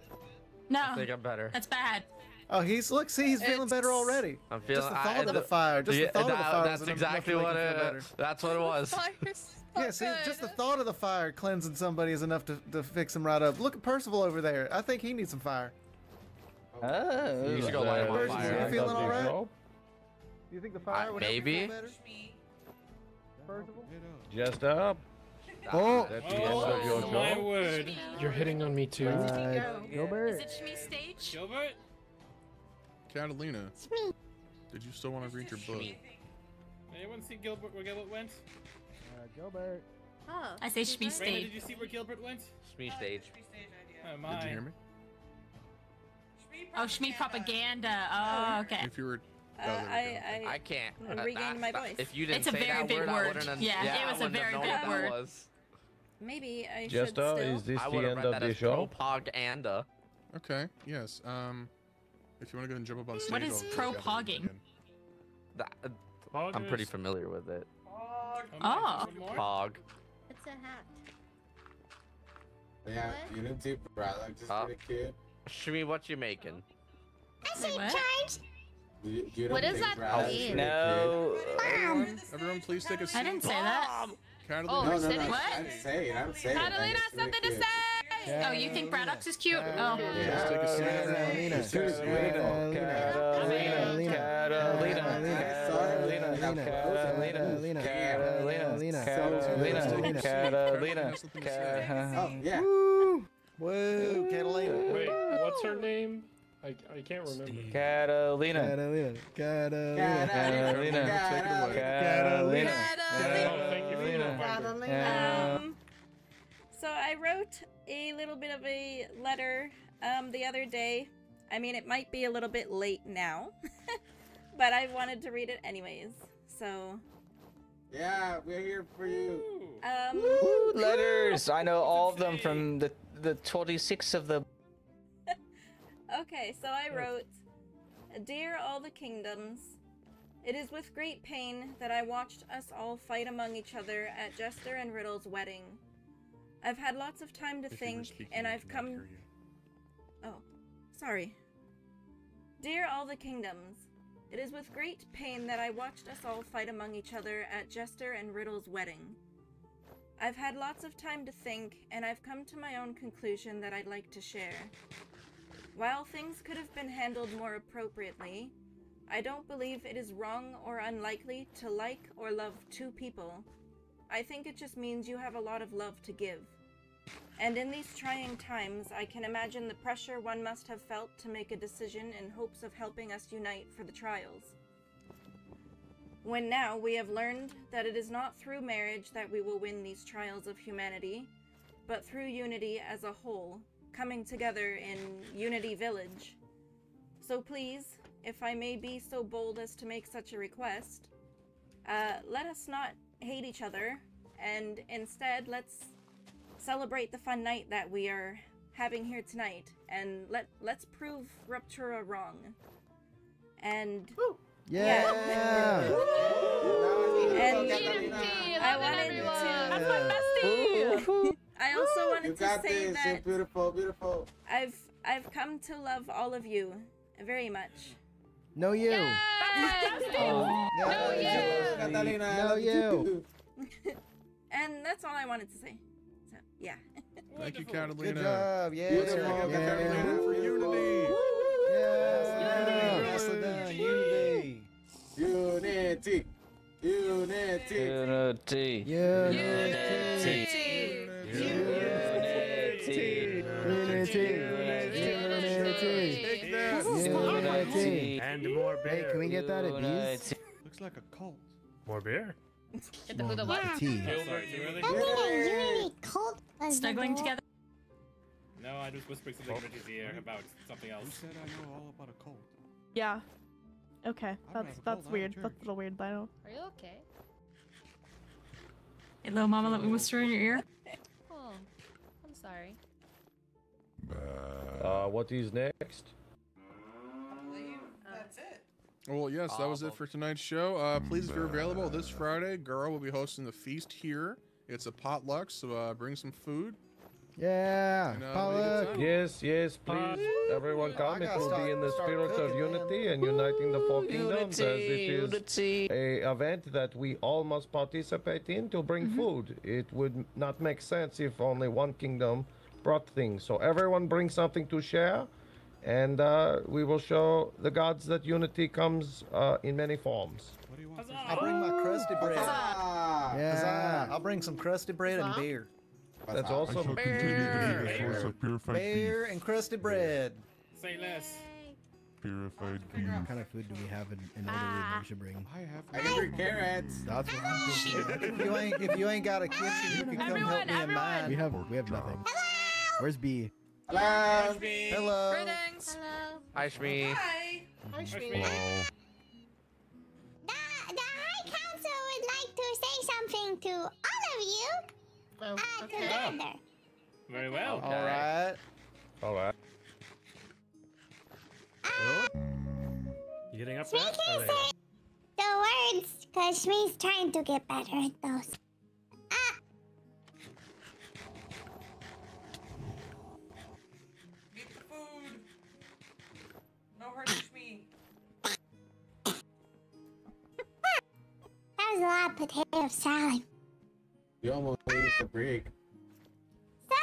No. I think I'm better. That's bad. Oh, he's look. See, he's feeling it's, better already. I'm feeling. Just the thought I, of the, the fire. Just yeah, the thought that, of the fire. That's is exactly what it. That's what it was. Yeah, see, just the thought of the fire cleansing somebody is enough to, to fix him right up. Look at Percival over there. I think he needs some fire. Oh. You should go light him on fire. Are you feeling all right? Do you think the fire uh, would maybe. Help you feel better? Percival? Just up. Oh, that's the oh, end of your my word. You're hitting on me too. Uh, Gilbert. Is it Shmi stage? Gilbert? Catalina, did you still want to read your book? Anyone see Gilbert where Gilbert went? Uh, Gilbert. Oh, I say Shmi stage. Did you see where Gilbert went? Shmi stage. Oh, my. Did you hear me? Oh, Shmi propaganda. Oh, okay. If you were, uh, I, I, I can't. I regained my voice. If you didn't it's a very big word. word. Yeah, yeah, yeah, it was a very big word. Was. Maybe I Jester, should still. Is this I the end of the show? Propaganda. Okay. Yes. Um. If you want to go and jump up on stage, what is pro-pogging? I'm pretty familiar with it. Pog. Oh. Pog. It's a hat. Yeah, you didn't do Braddock, just pretty cute. Shmi, what you making? I said charge. You, you what does that mean? No. Mom. Everyone, please take a seat. I didn't say that. Catalina. Oh, no, no, no. What? I'm saying, I'm saying. Catalina has something to say. Oh, you think Braddock's is cute? Oh. Just take a seat. Catalina. Catalina. Catalina. Catalina. Catalina. Catalina. Catalina. Catalina. Catalina. Catalina. Catalina. Oh, yeah. Woo. Woo. Catalina. Wait, what's her name? I, I can't remember. Catalina. Catalina. Catalina. Catalina. Catalina. Catalina. Catalina. So I wrote a little bit of a letter um, the other day. I mean, it might be a little bit late now, but I wanted to read it anyways. So. Yeah, we're here for you. Um, Woo, letters. I know all of them from the the twenty-sixth of the. Okay, so I wrote, "Dear all the kingdoms, it is with great pain that I watched us all fight among each other at Jester and Riddle's wedding. I've had lots of time to if think, and I've come... Oh, sorry. Dear all the kingdoms, it is with great pain that I watched us all fight among each other at Jester and Riddle's wedding. I've had lots of time to think, and I've come to my own conclusion that I'd like to share. While things could have been handled more appropriately, I don't believe it is wrong or unlikely to like or love two people. I think it just means you have a lot of love to give. And in these trying times, I can imagine the pressure one must have felt to make a decision in hopes of helping us unite for the trials. When now we have learned that it is not through marriage that we will win these trials of humanity, but through unity as a whole, coming together in Unity Village. So please, if I may be so bold as to make such a request, uh, let us not hate each other, and instead let's celebrate the fun night that we are having here tonight, and let, let's prove Raptura wrong." And... Woo. Yeah! yeah. Woo. And I wanted to... That's my bestie! I also wanted to say this. that beautiful, beautiful. I've I've come to love all of you very much. No you. Yes. oh. no, no you. Catalina, no you. And that's all I wanted to say. So yeah. Thank you, Catalina. Good job. Yeah. Let's yeah. Go, yeah. Catalina for unity. Yeah. Yeah. Unity. Unity. Unity. Unity. Unity. Unity. Unity! Unity! Unity! And more beer! Hey, can we get that at these? Looks like a cult. More beer? Get the hood of yeah. tea. Gilbert, you really? Unity cult was Snuggling together? No, I just whispered something in his ear about something else. You said I know all about a cult. Yeah. Okay, that's that's weird. That's a little weird, but I don't. Are you okay? Hey, little mama, let me whisper in your ear. Sorry. Uh, what is next? That's it. Well, yes, that was it for tonight's show. Uh, please, if you're available this Friday, Garo will be hosting the feast here. It's a potluck, so uh, bring some food. Yeah. And, uh, potluck. Yes, yes, please. Woo! Everyone come. It will start, be in the spirit cooking, of unity and Woo! uniting the four kingdoms, unity, as it is unity. a event that we all must participate in to bring mm-hmm. food. It would not make sense if only one kingdom brought things. So everyone bring something to share, and uh, we will show the gods that unity comes uh, in many forms. What do you want? I'll bring my crusty bread. Huzzah! Yeah. Huzzah! I'll bring some crusty bread Huzzah. and beer. That's, That's awesome. Also beer, beer. beer and crusty bread. Say less. Purified beef. What kind of food do we have in, in order ah. we should bring? I have I can bring carrots. That's what I'm thinking. If you ain't if you ain't got a kitchen, you can come everyone, help me everyone. in mine. We have we have nothing. Hello. Where's B? Hello. Hello. Hello. Greetings. Hello. Hi Shmi. Hi. Hi Shmi. The the High Council would like to say something to all of you. Oh, uh, okay. together. Very well. Okay. All right. All right. Uh, you getting up? Shmi that? can oh, say yeah. the words because Shmi's trying to get better at those. Uh, Get the food. No hurting Shmi. That was a lot of potato salad. You almost made it a break. So,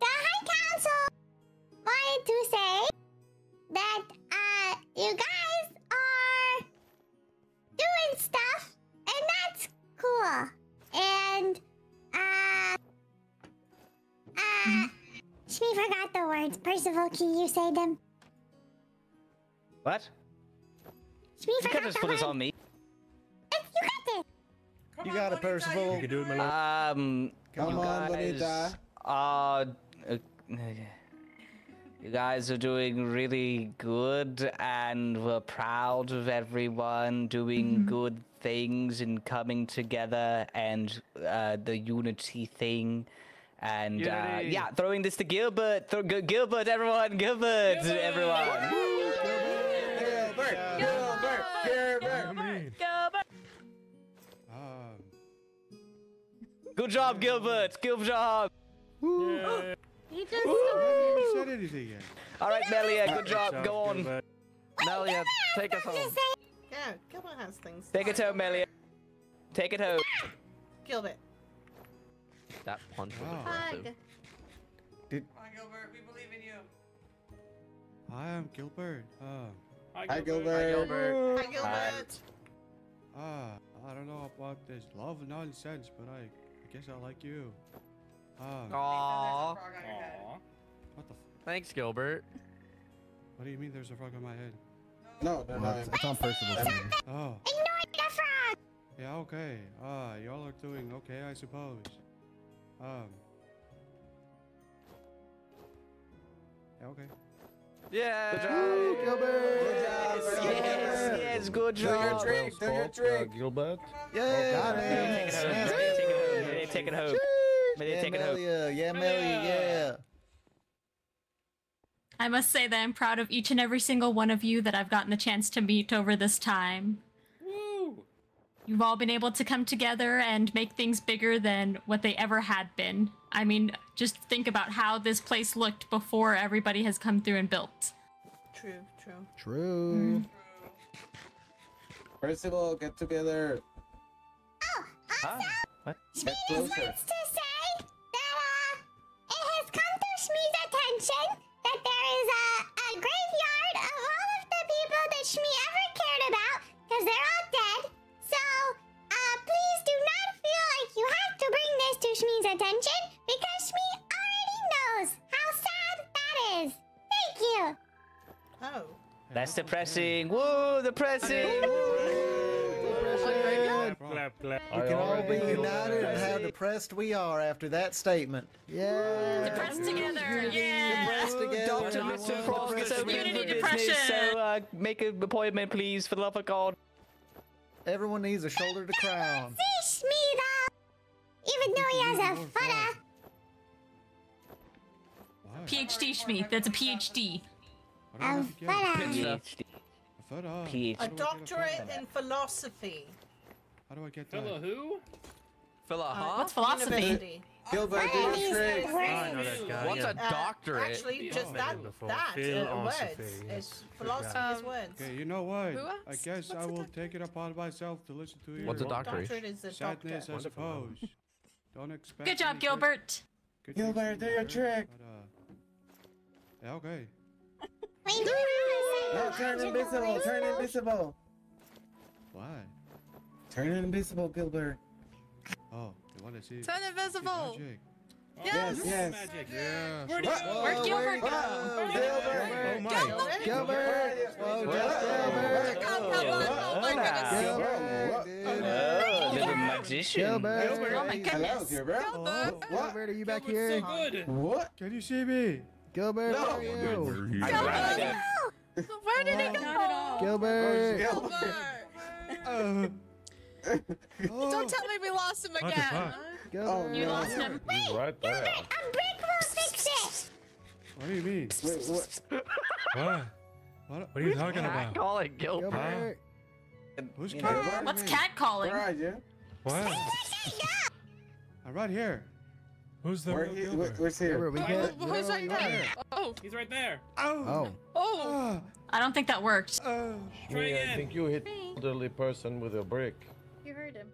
the High Council wanted to say that uh, you guys are doing stuff words. Percival, can you say them? What? Shmi, you can't just put this on me. You got this. Come you on, got it, Percival. You can do it, my lord. Um, Come on, Bonita. Uh, you guys are doing really good, and we're proud of everyone doing mm-hmm. good things and coming together, and uh, the unity thing. And unity. Uh, yeah, throwing this to Gilbert. Throw, Gilbert, everyone. Gilbert, Gilbert. everyone. Gilbert. Gilbert. Gilbert. Gilbert. Gilbert. Gilbert. Good job, Gilbert. Good job. Yeah. He just said anything yet. All right, Melia. Good job. Good job. Go on. Wait, Melia, take us home. Yeah, Gilbert has things. Take it home, Melia. Take it home. Gilbert. That punch was aggressive. Did... Hi, Gilbert. We believe in you. Hi, I'm Gilbert. Uh, Hi, Gilbert. Hi, Gilbert. Hi, Gilbert. Ah, uh, I don't know about this love nonsense, but I. I guess I like you. Um, Aww. Aww. What the f Thanks, Gilbert. What do you mean there's a frog on my head? No, no, no, no. It's, it's on Percival's head. Oh. Ignore the frog! Yeah, okay. Uh, y'all are doing okay, I suppose. Um. Yeah, okay. Yeah! Good job! Woo, Gilbert! Good job! Yes, yes, yes, good job! Do your drink, do your drink! Uh, Gilbert? Yeah! Oh, they take it home. They yeah, take it home. Yeah, Melia, yeah. I must say that I'm proud of each and every single one of you that I've gotten the chance to meet over this time. Woo! You've all been able to come together and make things bigger than what they ever had been. I mean, just think about how this place looked before everybody has come through and built. True, true. True. Mm. First of all, get together. Oh, awesome! Ah. What? Shmi just wants to say that uh, it has come to Shmi's attention that there is a, a graveyard of all of the people that Shmi ever cared about, because they're all dead. So, uh, please do not feel like you have to bring this to Shmi's attention, because Shmi already knows how sad that is. Thank you. Oh. That's depressing. Woo, depressing. Woo. Clap, clap. We can all be united and how depressed we are after that statement. Yeah. Depressed together. Yeah. Depressed together. Doctor Mister Cross is over the business, so uh, make an appointment, please, for the love of God. Everyone needs a shoulder to cry on. See Shmi though, even though he has a fudder. PhD Shmi. That's a PhD. A fudder. PhD. A doctorate in philosophy. How do I get that? Phila who? Phila, huh? What's philosophy? Gilbert, do your tricks. What's a doctorate? Actually, just that, that words. It's philosophy is words. Okay, you know what? I guess I will take it upon myself to listen to you. What's a doctorate? Sadness, I suppose. Don't expect. Good job, Gilbert. Gilbert, do your trick. Yeah, okay. Wait, no, turn invisible. Turn invisible. Why? Turn invisible, Gilbert. Oh, you want to see? Turn invisible. Yes, yes. Magic. Yeah. Where did oh, Gilbert go? Oh, Gilbert. Gilbert. Gilbert. Oh, Gilbert. Oh my goodness. Gilbert. Little magician. Gilbert. Oh my goodness. Gilbert. Gilbert, are you back here? What? Can you see me? Gilbert, where are you? Gilbert, no. Where did he go? Gilbert. Gilbert. Oh. Don't tell me we lost him again. Oh, you no. lost him. Wait, Gilbert, right a brick will fix it. What do you mean? Wait, what? What? What are you Who's talking about? Calling Gilbert. Gilbert. Who's Gilbert? What's cat calling? Where are you? What? I'm right here. Who's the Where, real Gilbert? Who's here? We oh, who's right there? Here? Oh, he's right there. Oh. Oh. Oh. I don't think that worked. Oh. Try again. I think you hit an elderly person with a brick. You heard him.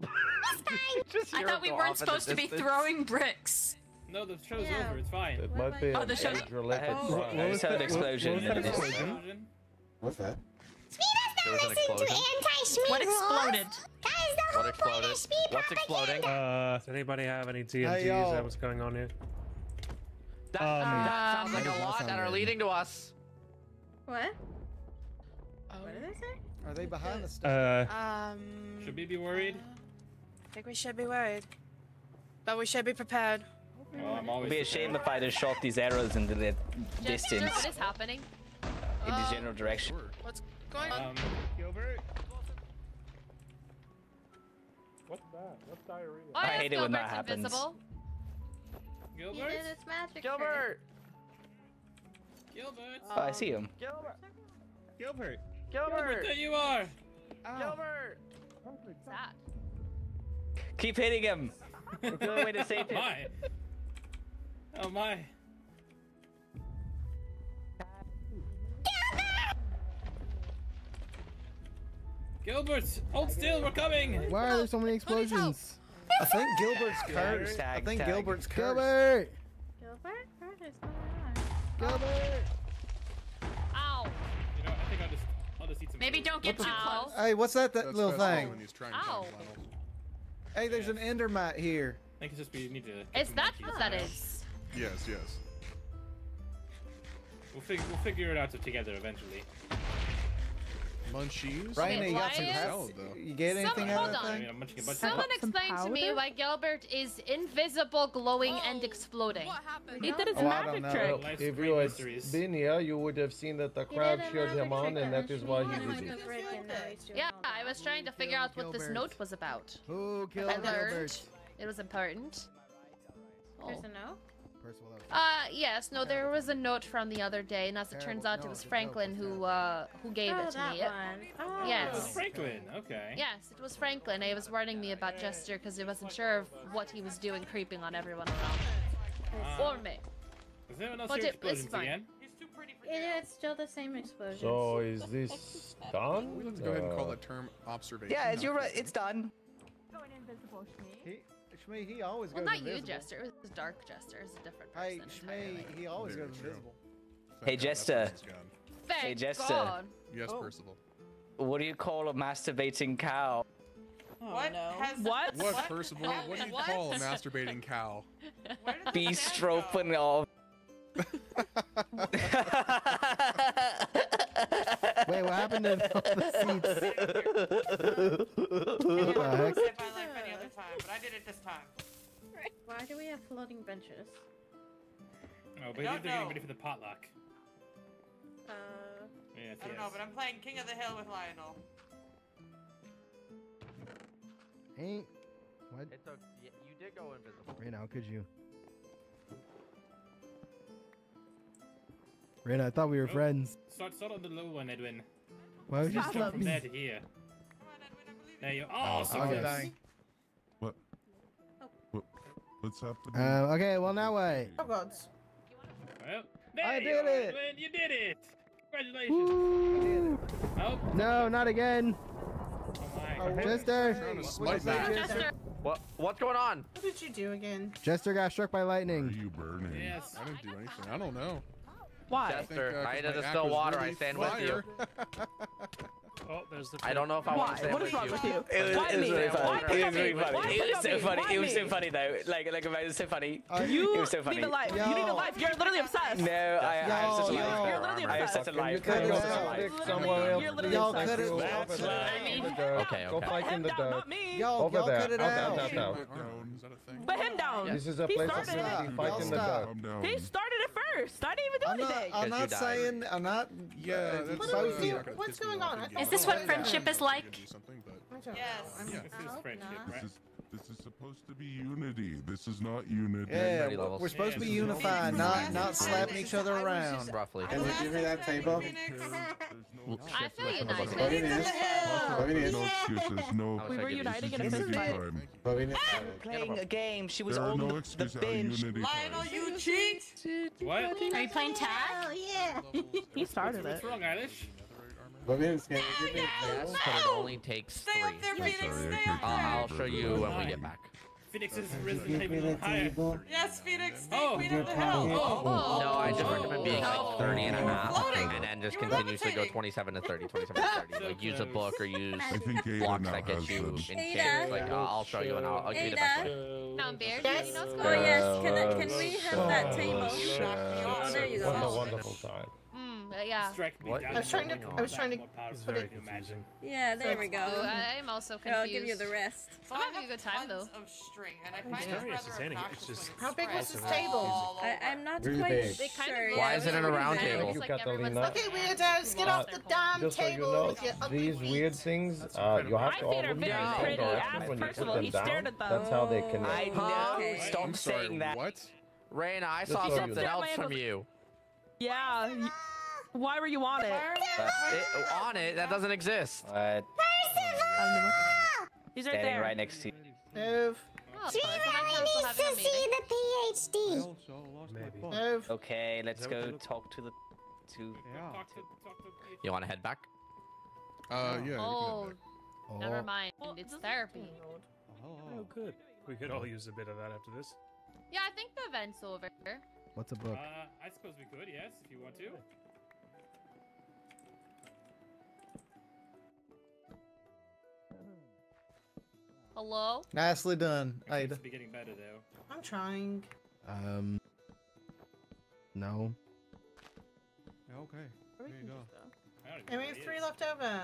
It's fine. I thought we weren't supposed to be throwing bricks. No, the show's yeah. over. It's fine. It might be. Oh, the show's over. I just heard an explosion. What's that? Shmi does not listen to anti-Shmi. What exploded? That is the whole point of Shmi propaganda. What's exploding? Uh, does anybody have any T N Ts? Is that what's going on here? That, um, that sounds like a lot that are leading to us. What? Oh. What did they say? Are they behind the stuff? Uh, um, should we be worried? Uh, I think we should be worried. But we should be prepared. Well, I'm always It'd be a shame prepared. if I just shot these arrows into the Jester, distance. What is happening? In uh, the general direction. What's going on? Um, Gilbert? What's that? What's diarrhea? Oh, I hate Gilbert's it when that happens. Invisible. Gilbert? He did his magic Gilbert! Gilbert! Oh, I see him. Gilbert! Gilbert! Gilbert! Gilbert, there you are! Oh. Gilbert! What's that? Keep hitting him! It's the only way to save him. Oh my! Oh my! Gilbert! Hold still, we're coming! Why are there so many explosions? I think Gilbert's cursed. I think Gilbert's cursed. Gilbert! Gilbert? What is going on? Gilbert! Ow! You know, I think I'll just, I'll just eat some. Maybe don't get too close. Hey, what's that, that little thing? Ow! Hey, there's yes. an endermite here. I think it's just we need to. Is that what that is? Yes, yes. We'll figure we'll figure it out together eventually. Munchies. Right now, you got some powder though. You get anything out of that thing? Someone explain to me why Gilbert is invisible, glowing, oh, and exploding. What happened? He did his oh, magic trick. If you had been here, you would have seen that the crowd cheered him on, and that is why he did it. Yeah, I was trying to figure out what this note was about. Who killed Gilbert? It was important. There's a note? Uh, yes, no, there was a note from the other day, and as it turns out, it was Franklin who, uh, who gave oh, it to that me. One. Oh. Yes. It was Franklin, okay. Yes, it was Franklin. He was warning me about Jester because he wasn't sure of what he was doing, creeping on everyone around. Uh, or me. Is anyone else here explosions again? Yeah, it's still the same explosion. So is this done? Let's go ahead and call that term observation. Yeah, it's, you're right, it's done. Going invisible, Shmi. Shmi, he always well, goes not invisible. You, Jester. It was Dark Jester. It's a different person. Hey, Shmi, he always Very goes true. invisible. Hey, Jester. Hey, Jester. God. Yes, oh. Percival. What do you call a masturbating cow? Oh, what? No. Has what? What, what? Percival? What do you what? call a masturbating cow? Bistropin of. Wait, what happened to the seats? I don't know if I like any other time, but I did it this time. Why do we have floating benches? Oh, but I don't they're know. getting ready for the potluck. Uh, yes, I don't yes. know, but I'm playing King of the Hill with Lionel. Ain't what? It's okay. You did go invisible. Right now, could you? Rena, I thought we were oh, friends. Start, start on the low one, Edwin. Why would you start from me? there to here? Come on, Edwin, I believe there you are. Oh, oh, okay. What? what? What's happening? Uh, okay, well, now I. Oh, gods. Well, I did are, it! Edwin, you did it! Congratulations. Woo. Oh. No, not again. Oh, my God. Jester! Jester! What, what's going on? What did you do again? Jester got struck by lightning. Are you burning? Yes. I didn't do anything. I don't know. Why? Jester, I, think, uh, I had to still water. Really I stand flyer. with you. Oh, there's the. I don't know if I Why? want to stand what with, with you. What is wrong with you? It was, it was really funny. It was so funny. It was so funny though. Like, like it was so funny. You it was so funny. need a life. Yo. You need a life. You're literally obsessed. No, I, I have such a life. You're literally obsessed. I have such a life. I have such a life. You're literally obsessed. Y'all cut it out. Okay, okay. Go fight in the dirt. Not me. Y'all cut it out. Down, down, down. Is that a thing? But him down. This is a place of fight in the dirt. He started it first. I didn't even do anything. I'm not saying. I'm not. Yeah. What's going on? Is this what friendship is like? Yes. Yeah. This is friendship, right? This is, this is supposed to be unity. This is not unity. Yeah, yeah. We're supposed yeah, to be unified, not not slapping each other around. Roughly. Did you hear that table? No I feel united. Bovinius. No excuses. No. We were uniting in a fist fight. Bovinius. Playing a game. She was on no the bench. Lionel, you cheat. What? Are you playing tag? Yeah. He started it. What's wrong, Eilish? No, no, no! It only takes three. Stay up there, Phoenix! Stay up there! I'll show you when we get back. Phoenix is risen even higher. Yes, Phoenix, take oh, me to the hell. Oh, oh, no, I just recommend being no. like thirty and a half, floating. And then just continuously go twenty-seven to thirty, twenty-seven to thirty. Like, use a book or use blocks that get you in chairs. Like, oh, I'll show you and I'll, I'll give you the best way. Nomebeard, yes. You know what's going on? Oh, yes. Can, I, can we have that table? You knocked me off. There you go. What a wonderful time. Yeah. I was trying to. I was trying to. Put it. Yeah, there so we go. Uh, I'm also confused. I'll give you the rest. I'm having a good time though. Of string, and I find it's it's just it's just how big was this table? I, I'm not really quite big. Sure. Why yeah, is it in a round table? Like okay, weirdos, get off the damn table. These weird things, you have to all look at them. When you put them down, that's how they connect. I know. Stop saying that. What? Raina, I saw something else from you. Yeah. Why were you on it? it? On it? That doesn't exist. What? Percival! He's right Standing there. right next to you. Move. Oh, she really needs to see the PhD. Maybe. Move. Okay, let's go talk to the... To... Yeah. You want to head back? Uh, yeah. Oh, oh. Never mind. It's therapy. Oh, oh, good. We could all use a bit of that after this. Yeah, I think the event's over. What's a book? Uh, I suppose we could, yes, if you want to. Hello? Nicely done, Ada. Be getting better, though. I'm trying. Um. No. Yeah, okay. There you go. And we have three left over. Yeah,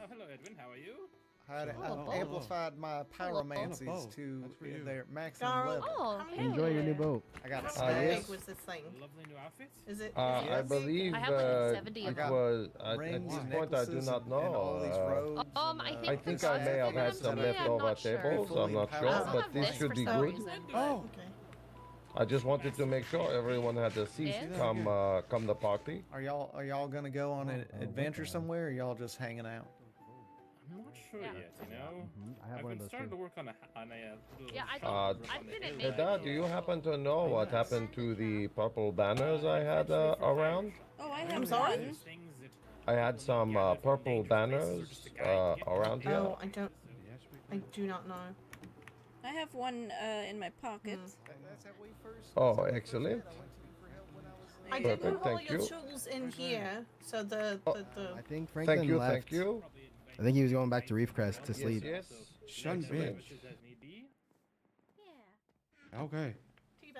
oh, hello, Edwin. How are you? I oh, amplified oh, my pyromancies oh, to you. their maximum oh, level. Oh, Enjoy your new boat. I got How big was this thing? Lovely new outfit. Is it? Uh, is it I believe I have like seventy uh, of them. Was, uh, at this point, I do not know. Uh, robes, um, I think, I, think I may have had some leftover tables. I'm not sure, I'm not sure but this should be good. Reason. Oh, okay. I just wanted to make sure everyone had a seat yeah. come uh, come the party. Are y'all are y'all gonna go on an adventure somewhere? Or y'all just hanging out? I'm not sure yeah. yet, you know? Mm-hmm. I have I've been starting to work on a... On a little yeah, I uh, hey, Dad, do you happen to know what happened to the purple banners I had uh, around? Oh, I have sorry? I had some uh, purple banners uh, around here. Oh, I don't... I do not know. I have one uh, in my pocket. Mm. Oh, excellent. I Perfect. didn't hold your tools in here, so the... the, the... Oh, I think Franklin thank you, left. Thank you. I think he was going back to Reefcrest to sleep. Yes, yes. Shun bitch. Yeah. Okay. Teabag.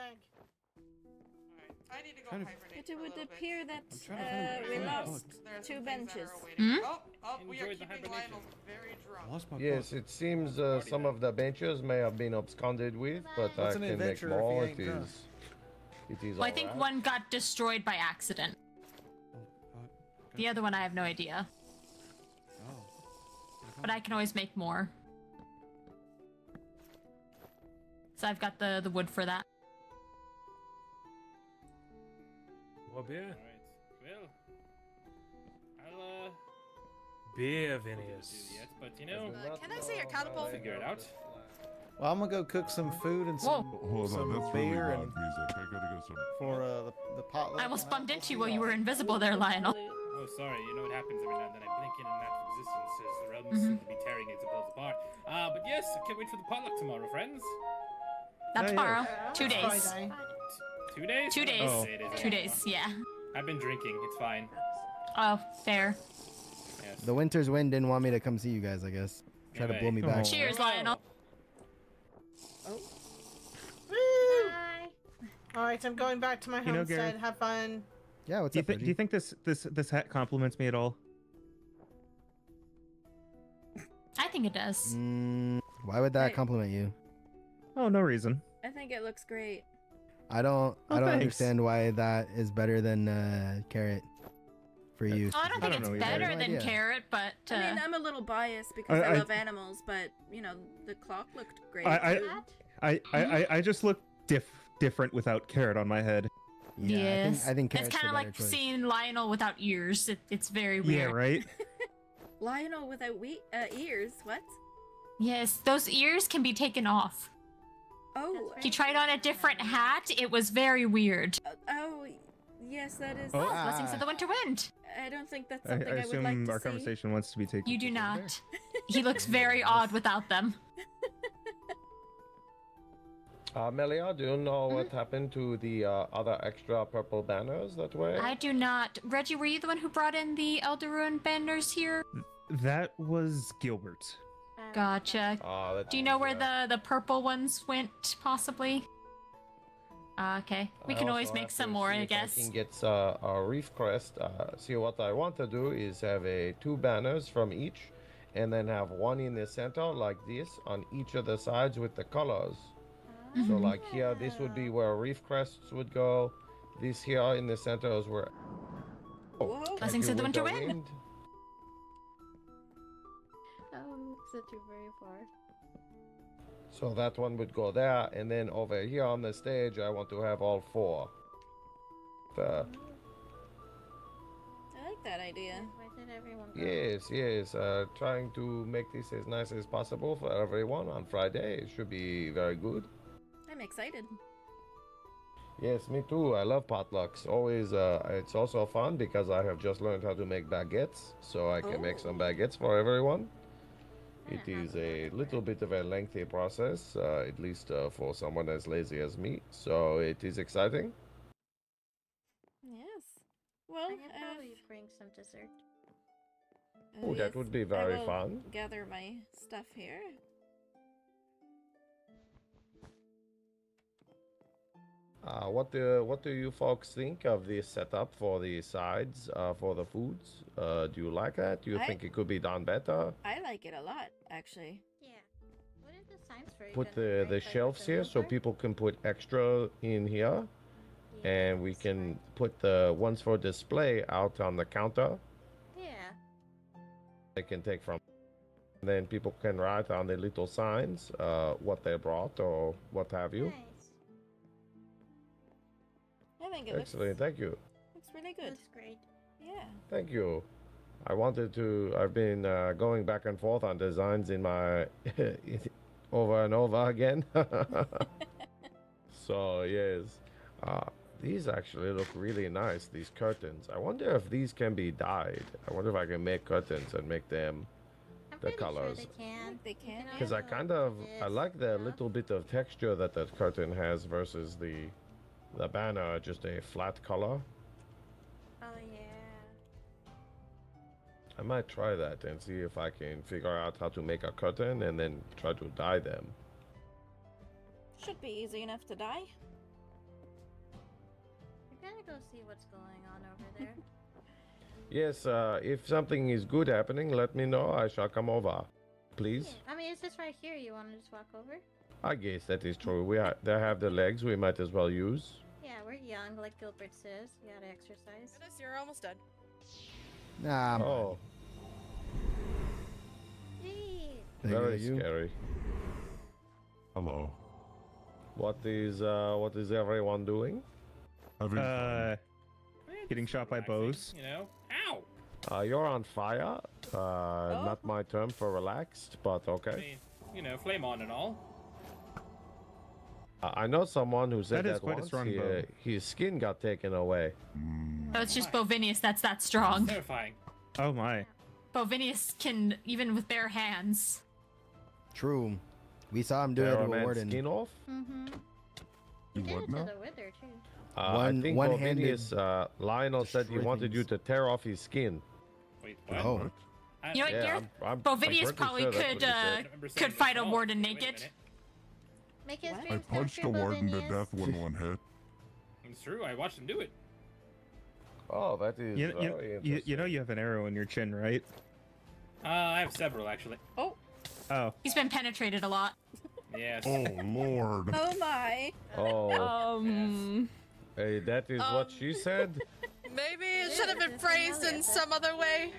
I need to go hibernate. It would appear that uh, we lost two benches. Hmm? Oh, oh, we are keeping Lionel very drunk. Yes, it seems uh, some of the benches may have been absconded with, but I can make more. It is, it is well, I think one got destroyed by accident. The other one, I have no idea. But I can always make more. So I've got the, the wood for that. More beer? Alright, well... I'll, uh... Beer, Vinius. Yet, but, you know... Uh, can I say a catapult? Figure it out. Well, I'm gonna go cook some food and some, Whoa. some Hold on, that's beer really and... music. I gotta go some... For, uh, the, the potluck. I almost bumped into you while you were invisible there, Lionel. Oh, sorry. You know what happens every now and then. I blink in and out of existence as the realms mm-hmm. seem to be tearing themselves apart. Uh, but yes, I can't wait for the potluck tomorrow, friends. Not tomorrow. Yeah. Two days. Friday. Two days? Two days. Oh. Two days, yeah. I've been drinking. It's fine. Oh, fair. Yes. The Winter's Wind didn't want me to come see you guys, I guess. Try yeah, to blow me oh. back. Cheers, Lionel. Oh. Woo! Bye. All right, I'm going back to my you homestead. Know, have fun. Yeah, what's do, up, you do you think this this this hat compliments me at all? I think it does. Mm, why would that Wait. compliment you? Oh, no reason. I think it looks great. I don't. Oh, I don't thanks. understand why that is better than uh, carrot for you. Oh, I don't think I don't it's better either. than yeah. carrot, but uh... I mean, I'm a little biased because I, I, I love animals, but you know, the clock looked great. I I I, I I I just look diff different without carrot on my head. Yeah, yes. I think, I think it's kind of like choice. seeing Lionel without ears. It, it's very weird. Yeah, right? Lionel without we uh, ears? What? Yes, those ears can be taken off. Oh. Right. He tried on a different hat. It was very weird. Uh, oh, yes, that is. Oh, oh ah. Blessings of the Winter Wind. I don't think that's something I, I, I would like to see. Our conversation wants to be taken. You do not. He looks very odd without them. Uh, Melia, do you know mm-hmm. what happened to the uh, other extra purple banners that way? I do not. Reggie, were you the one who brought in the Elder Ruin banners here? That was Gilbert. Gotcha. Oh, do you know where the, the purple ones went, possibly? Uh, okay. We I can always make some more, I guess. I can get uh, a Reefcrest. Uh, see, what I want to do is have a two banners from each, and then have one in the center like this on each of the sides with the colors. Mm-hmm. So like here, this would be where Reefcrests would go. This here in the center is where... Oh, Blessings of the Winter Wind! Um, is that too very far? So that one would go there, and then over here on the stage, I want to have all four. The... I like that idea. Where did everyone go? Yes, yes. Uh, trying to make this as nice as possible for everyone on Friday. It should be very good. I'm excited. Yes, me too. I love potlucks. Always, uh, it's also fun because I have just learned how to make baguettes, so I can oh. make some baguettes for everyone. It is a little bit of a lengthy process, uh, at least uh, for someone as lazy as me. So it is exciting. Yes. Well, I can probably uh, bring some dessert. Uh, oh, yes, that would be very I will fun. Gather my stuff here. Uh, what do what do you folks think of this setup for the sides uh, for the foods? Uh, do you like that? Do you I, think it could be done better? I like it a lot, actually. Yeah. What are the signs for? Put the the shelves here so people can put extra in here, yeah, and we can right. put the ones for display out on the counter. Yeah. They can take from. And then people can write on the little signs uh, what they brought or what have you. Nice. I think it Excellent, looks, thank you. Looks really good. Looks great. Yeah. Thank you. I wanted to, I've been uh, going back and forth on designs in my, over and over again. So, yes. Uh, these actually look really nice, these curtains. I wonder if these can be dyed. I wonder if I can make curtains and make them I'm the colors. Sure they can. They can. Because I kind of, this, I like the yeah. little bit of texture that that curtain has versus the... The banner, just a flat color. Oh, yeah. I might try that and see if I can figure out how to make a curtain and then try to dye them. Should be easy enough to dye. You gotta go see what's going on over there. Yes, uh, if something is good happening, let me know. I shall come over. Please. Yeah. I mean, it's just right here. You want to just walk over? I guess that is true. We are, they have the legs we might as well use. Yeah, we're young, like Gilbert says. You gotta exercise. Goodness, you're almost done. Nah. I'm oh. Hey. Very scary. Hello. What is uh, what is everyone doing? Everyone. Uh, getting shot by bows. You know. Ow. Uh, you're on fire. Uh, oh. Not my term for relaxed, but okay. I mean, you know, flame on and all. Uh, I know someone who said that, that quite once. A strong he, uh, his skin got taken away. Mm. Oh, it's just Bovinius that's that strong. That's terrifying. Oh my. Bovinius can even with bare hands. True. We saw him do it to a warden. Skin off? Mm-hmm. He did it to the wither too. Uh, one, I think Bovinius, uh, Lionel said he wanted things. You to tear off his skin. Wait, what? Oh. You know what, Gareth? Yeah, Bovinius probably sure could uh, could fight a warden naked. Make his I punched a warden to death with one hit. It's true. I watched him do it. Oh, that is you, you, really you, you know you have an arrow in your chin, right? Uh, I have several, actually. Oh. Oh. He's been penetrated a lot. Yes. Oh, Lord. Oh, my. Oh. Um. Yes. Hey, that is um, what she said. Maybe it should have been phrased in some other way.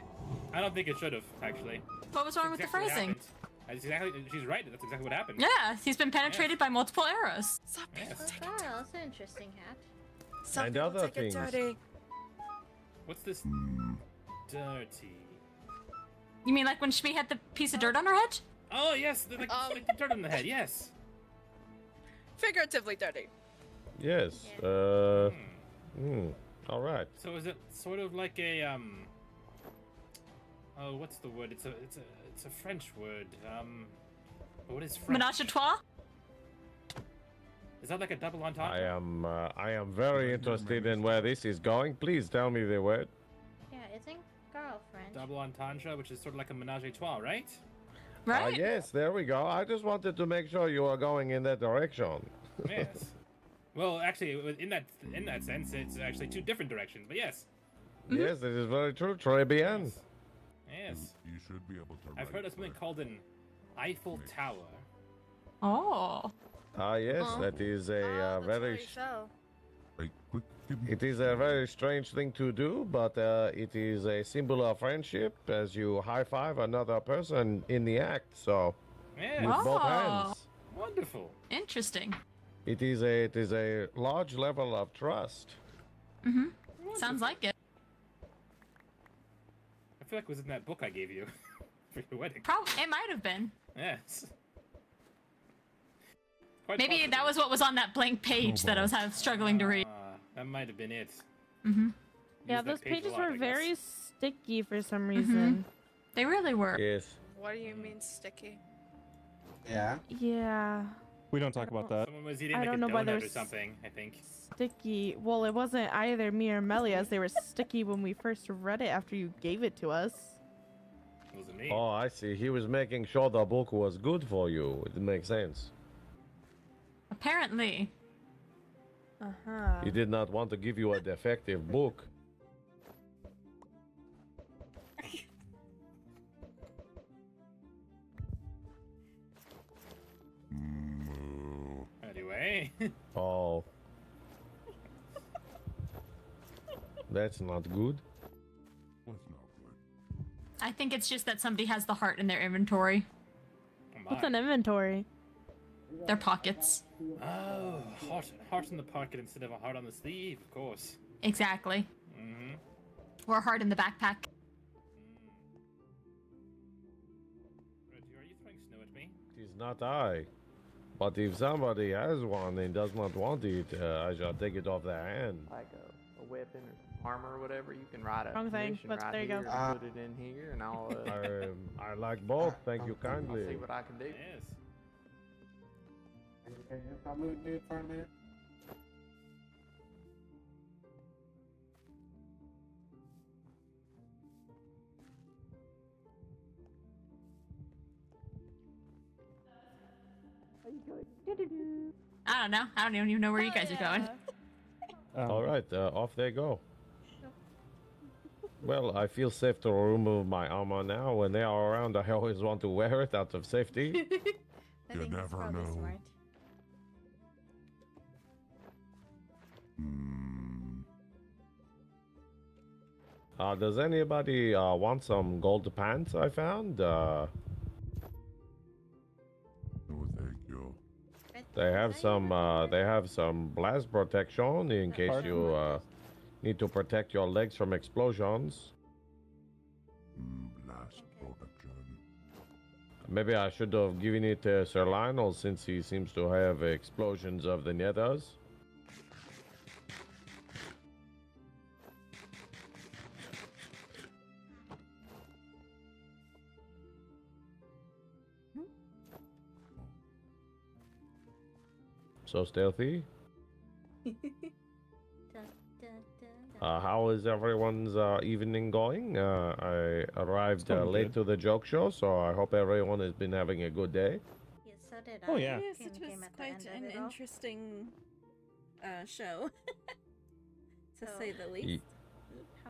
I don't think it should have, actually. What was wrong That's with exactly the phrasing? Happened. That's exactly, she's right. That's exactly what happened. Yeah, he's been penetrated yes. by multiple arrows. Some people yes. take it. That's an interesting hat. Some and people other take things. It dirty. What's this? Mm. Dirty. You mean like when Shmi had the piece of dirt on her head? Oh yes, the, the, um, the dirt on the head. Yes. Figuratively dirty. Yes. Yeah. Uh. Hmm. Mm. All right. So is it sort of like a um? Oh, what's the word? It's a it's a it's a French word. Um, what is French? Menage a trois? Is that like a double entendre? I am uh, I am very interested in where this is going. Please tell me the word. Yeah, isn't girl French? Double entendre, which is sort of like a menage a trois, right? Right. Uh, yes, there we go. I just wanted to make sure you are going in that direction. Yes. Well, actually, in that in that sense, it's actually two different directions. But yes. Mm-hmm. Yes, it is very true. Très bien. Yes. Yes. You, you should be able to. I've heard of something called an Eiffel mix. Tower. Oh. Ah yes, oh. that is a oh, uh, very. So. It is a very strange thing to do, but uh, it is a symbol of friendship as you high five another person in the act. So. Yes. With oh. both hands. Wonderful. Interesting. It is a it is a large level of trust. Mhm. Sounds like it. I feel like it was in that book I gave you for your wedding. Probably it might have been. Yes. Quite Maybe possibly. That was what was on that blank page oh, that I was have, struggling to read. Uh, that might have been it. Mhm. Yeah, those pages lot, were very sticky for some reason. Mm-hmm. They really were. Yes. What do you mean sticky? Yeah. Yeah. We don't talk about that. Someone was eating like a donut or something, I think. Sticky. Well, it wasn't either me or Melia's. They were sticky when we first read it after you gave it to us. It wasn't me. Oh, I see. He was making sure the book was good for you. It makes sense. Apparently. Uh-huh. He did not want to give you a defective book. Anyway. Oh. That's not good. What's not good? I think it's just that somebody has the heart in their inventory. What's an inventory? Their pockets. Oh, heart, heart in the pocket instead of a heart on the sleeve, of course. Exactly. Mm-hmm. Or a heart in the backpack. Mm. Reggie, are you throwing snow at me? It is not I. But if somebody has one and does not want it, uh, I shall take it off their hand. Like a, a weapon or armor or whatever, you can ride it. Wrong thing, but there you go. Uh, put it in here and I'll... Uh, I, I like both, thank I'll, you kindly. I'll see what I can do. Yes. Okay, if I move dude for a minute. I don't know. I don't even know where oh, you guys yeah. are going. um, All right, uh, off they go. Well, I feel safe to remove my armor now. When they are around, I always want to wear it out of safety. You never know. Smart. Hmm. Uh, does anybody uh, want some gold pants I found? Uh, no, thank you. They have some. Uh, they have some blast protection in case Pardon? you uh, need to protect your legs from explosions. Mm, blast protection. Maybe I should have given it to Sir Lionel since he seems to have explosions of the nethers. So stealthy. Uh, how is everyone's uh, evening going? Uh, I arrived uh, late to the joke show, so I hope everyone has been having a good day. Yes, so did I. Oh yeah. Yes, it was quite an interesting uh, show, to say the least.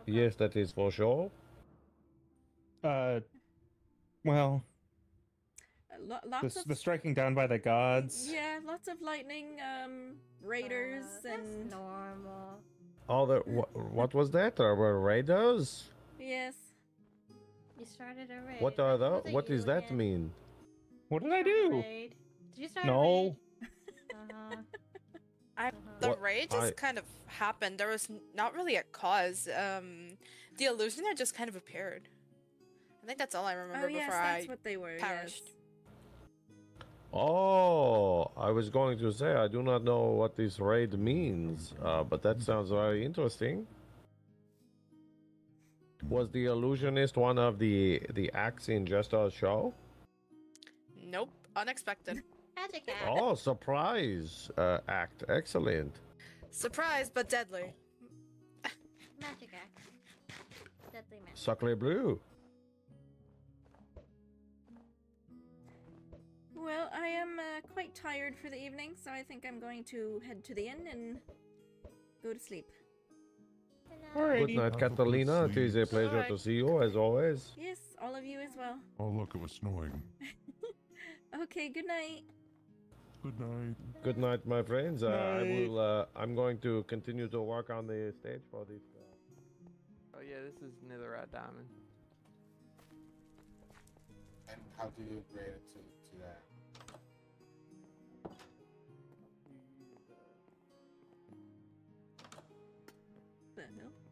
Yes, that is for sure. Uh, well. L lots the, of... the striking down by the gods. Yeah, lots of lightning, um, raiders, uh, and... normal. All the... Wh what was that? There were raiders? Yes. You started a raid. What are those? What does that again? mean? What did I do? Did you start no. a raid? uh-huh. I, the what? raid just I... kind of happened. There was not really a cause. Um, the illusioner just kind of appeared. I think that's all I remember oh, yes, before that's I what they were, perished. Yes. Oh, I was going to say, I do not know what this raid means, uh, but that sounds very interesting. Was the illusionist one of the the acts in Jester's show? Nope, unexpected. magic hat. Oh, surprise uh, act. Excellent. Surprise, but deadly. Magic act. Deadly magic. Suckle blue. Well, I am uh, quite tired for the evening, so I think I'm going to head to the inn and go to sleep. Alrighty. Good night, Catalina. It is a pleasure right. to see you, as always. Yes, all of you as well. Oh, look, it was snowing. Okay, good night. Good night. Good night, my friends. Night. Uh, I will. Uh, I'm going to continue to work on the stage for this. Uh... Oh yeah, this is netherite diamond. And how do you upgrade it to, to that? That no.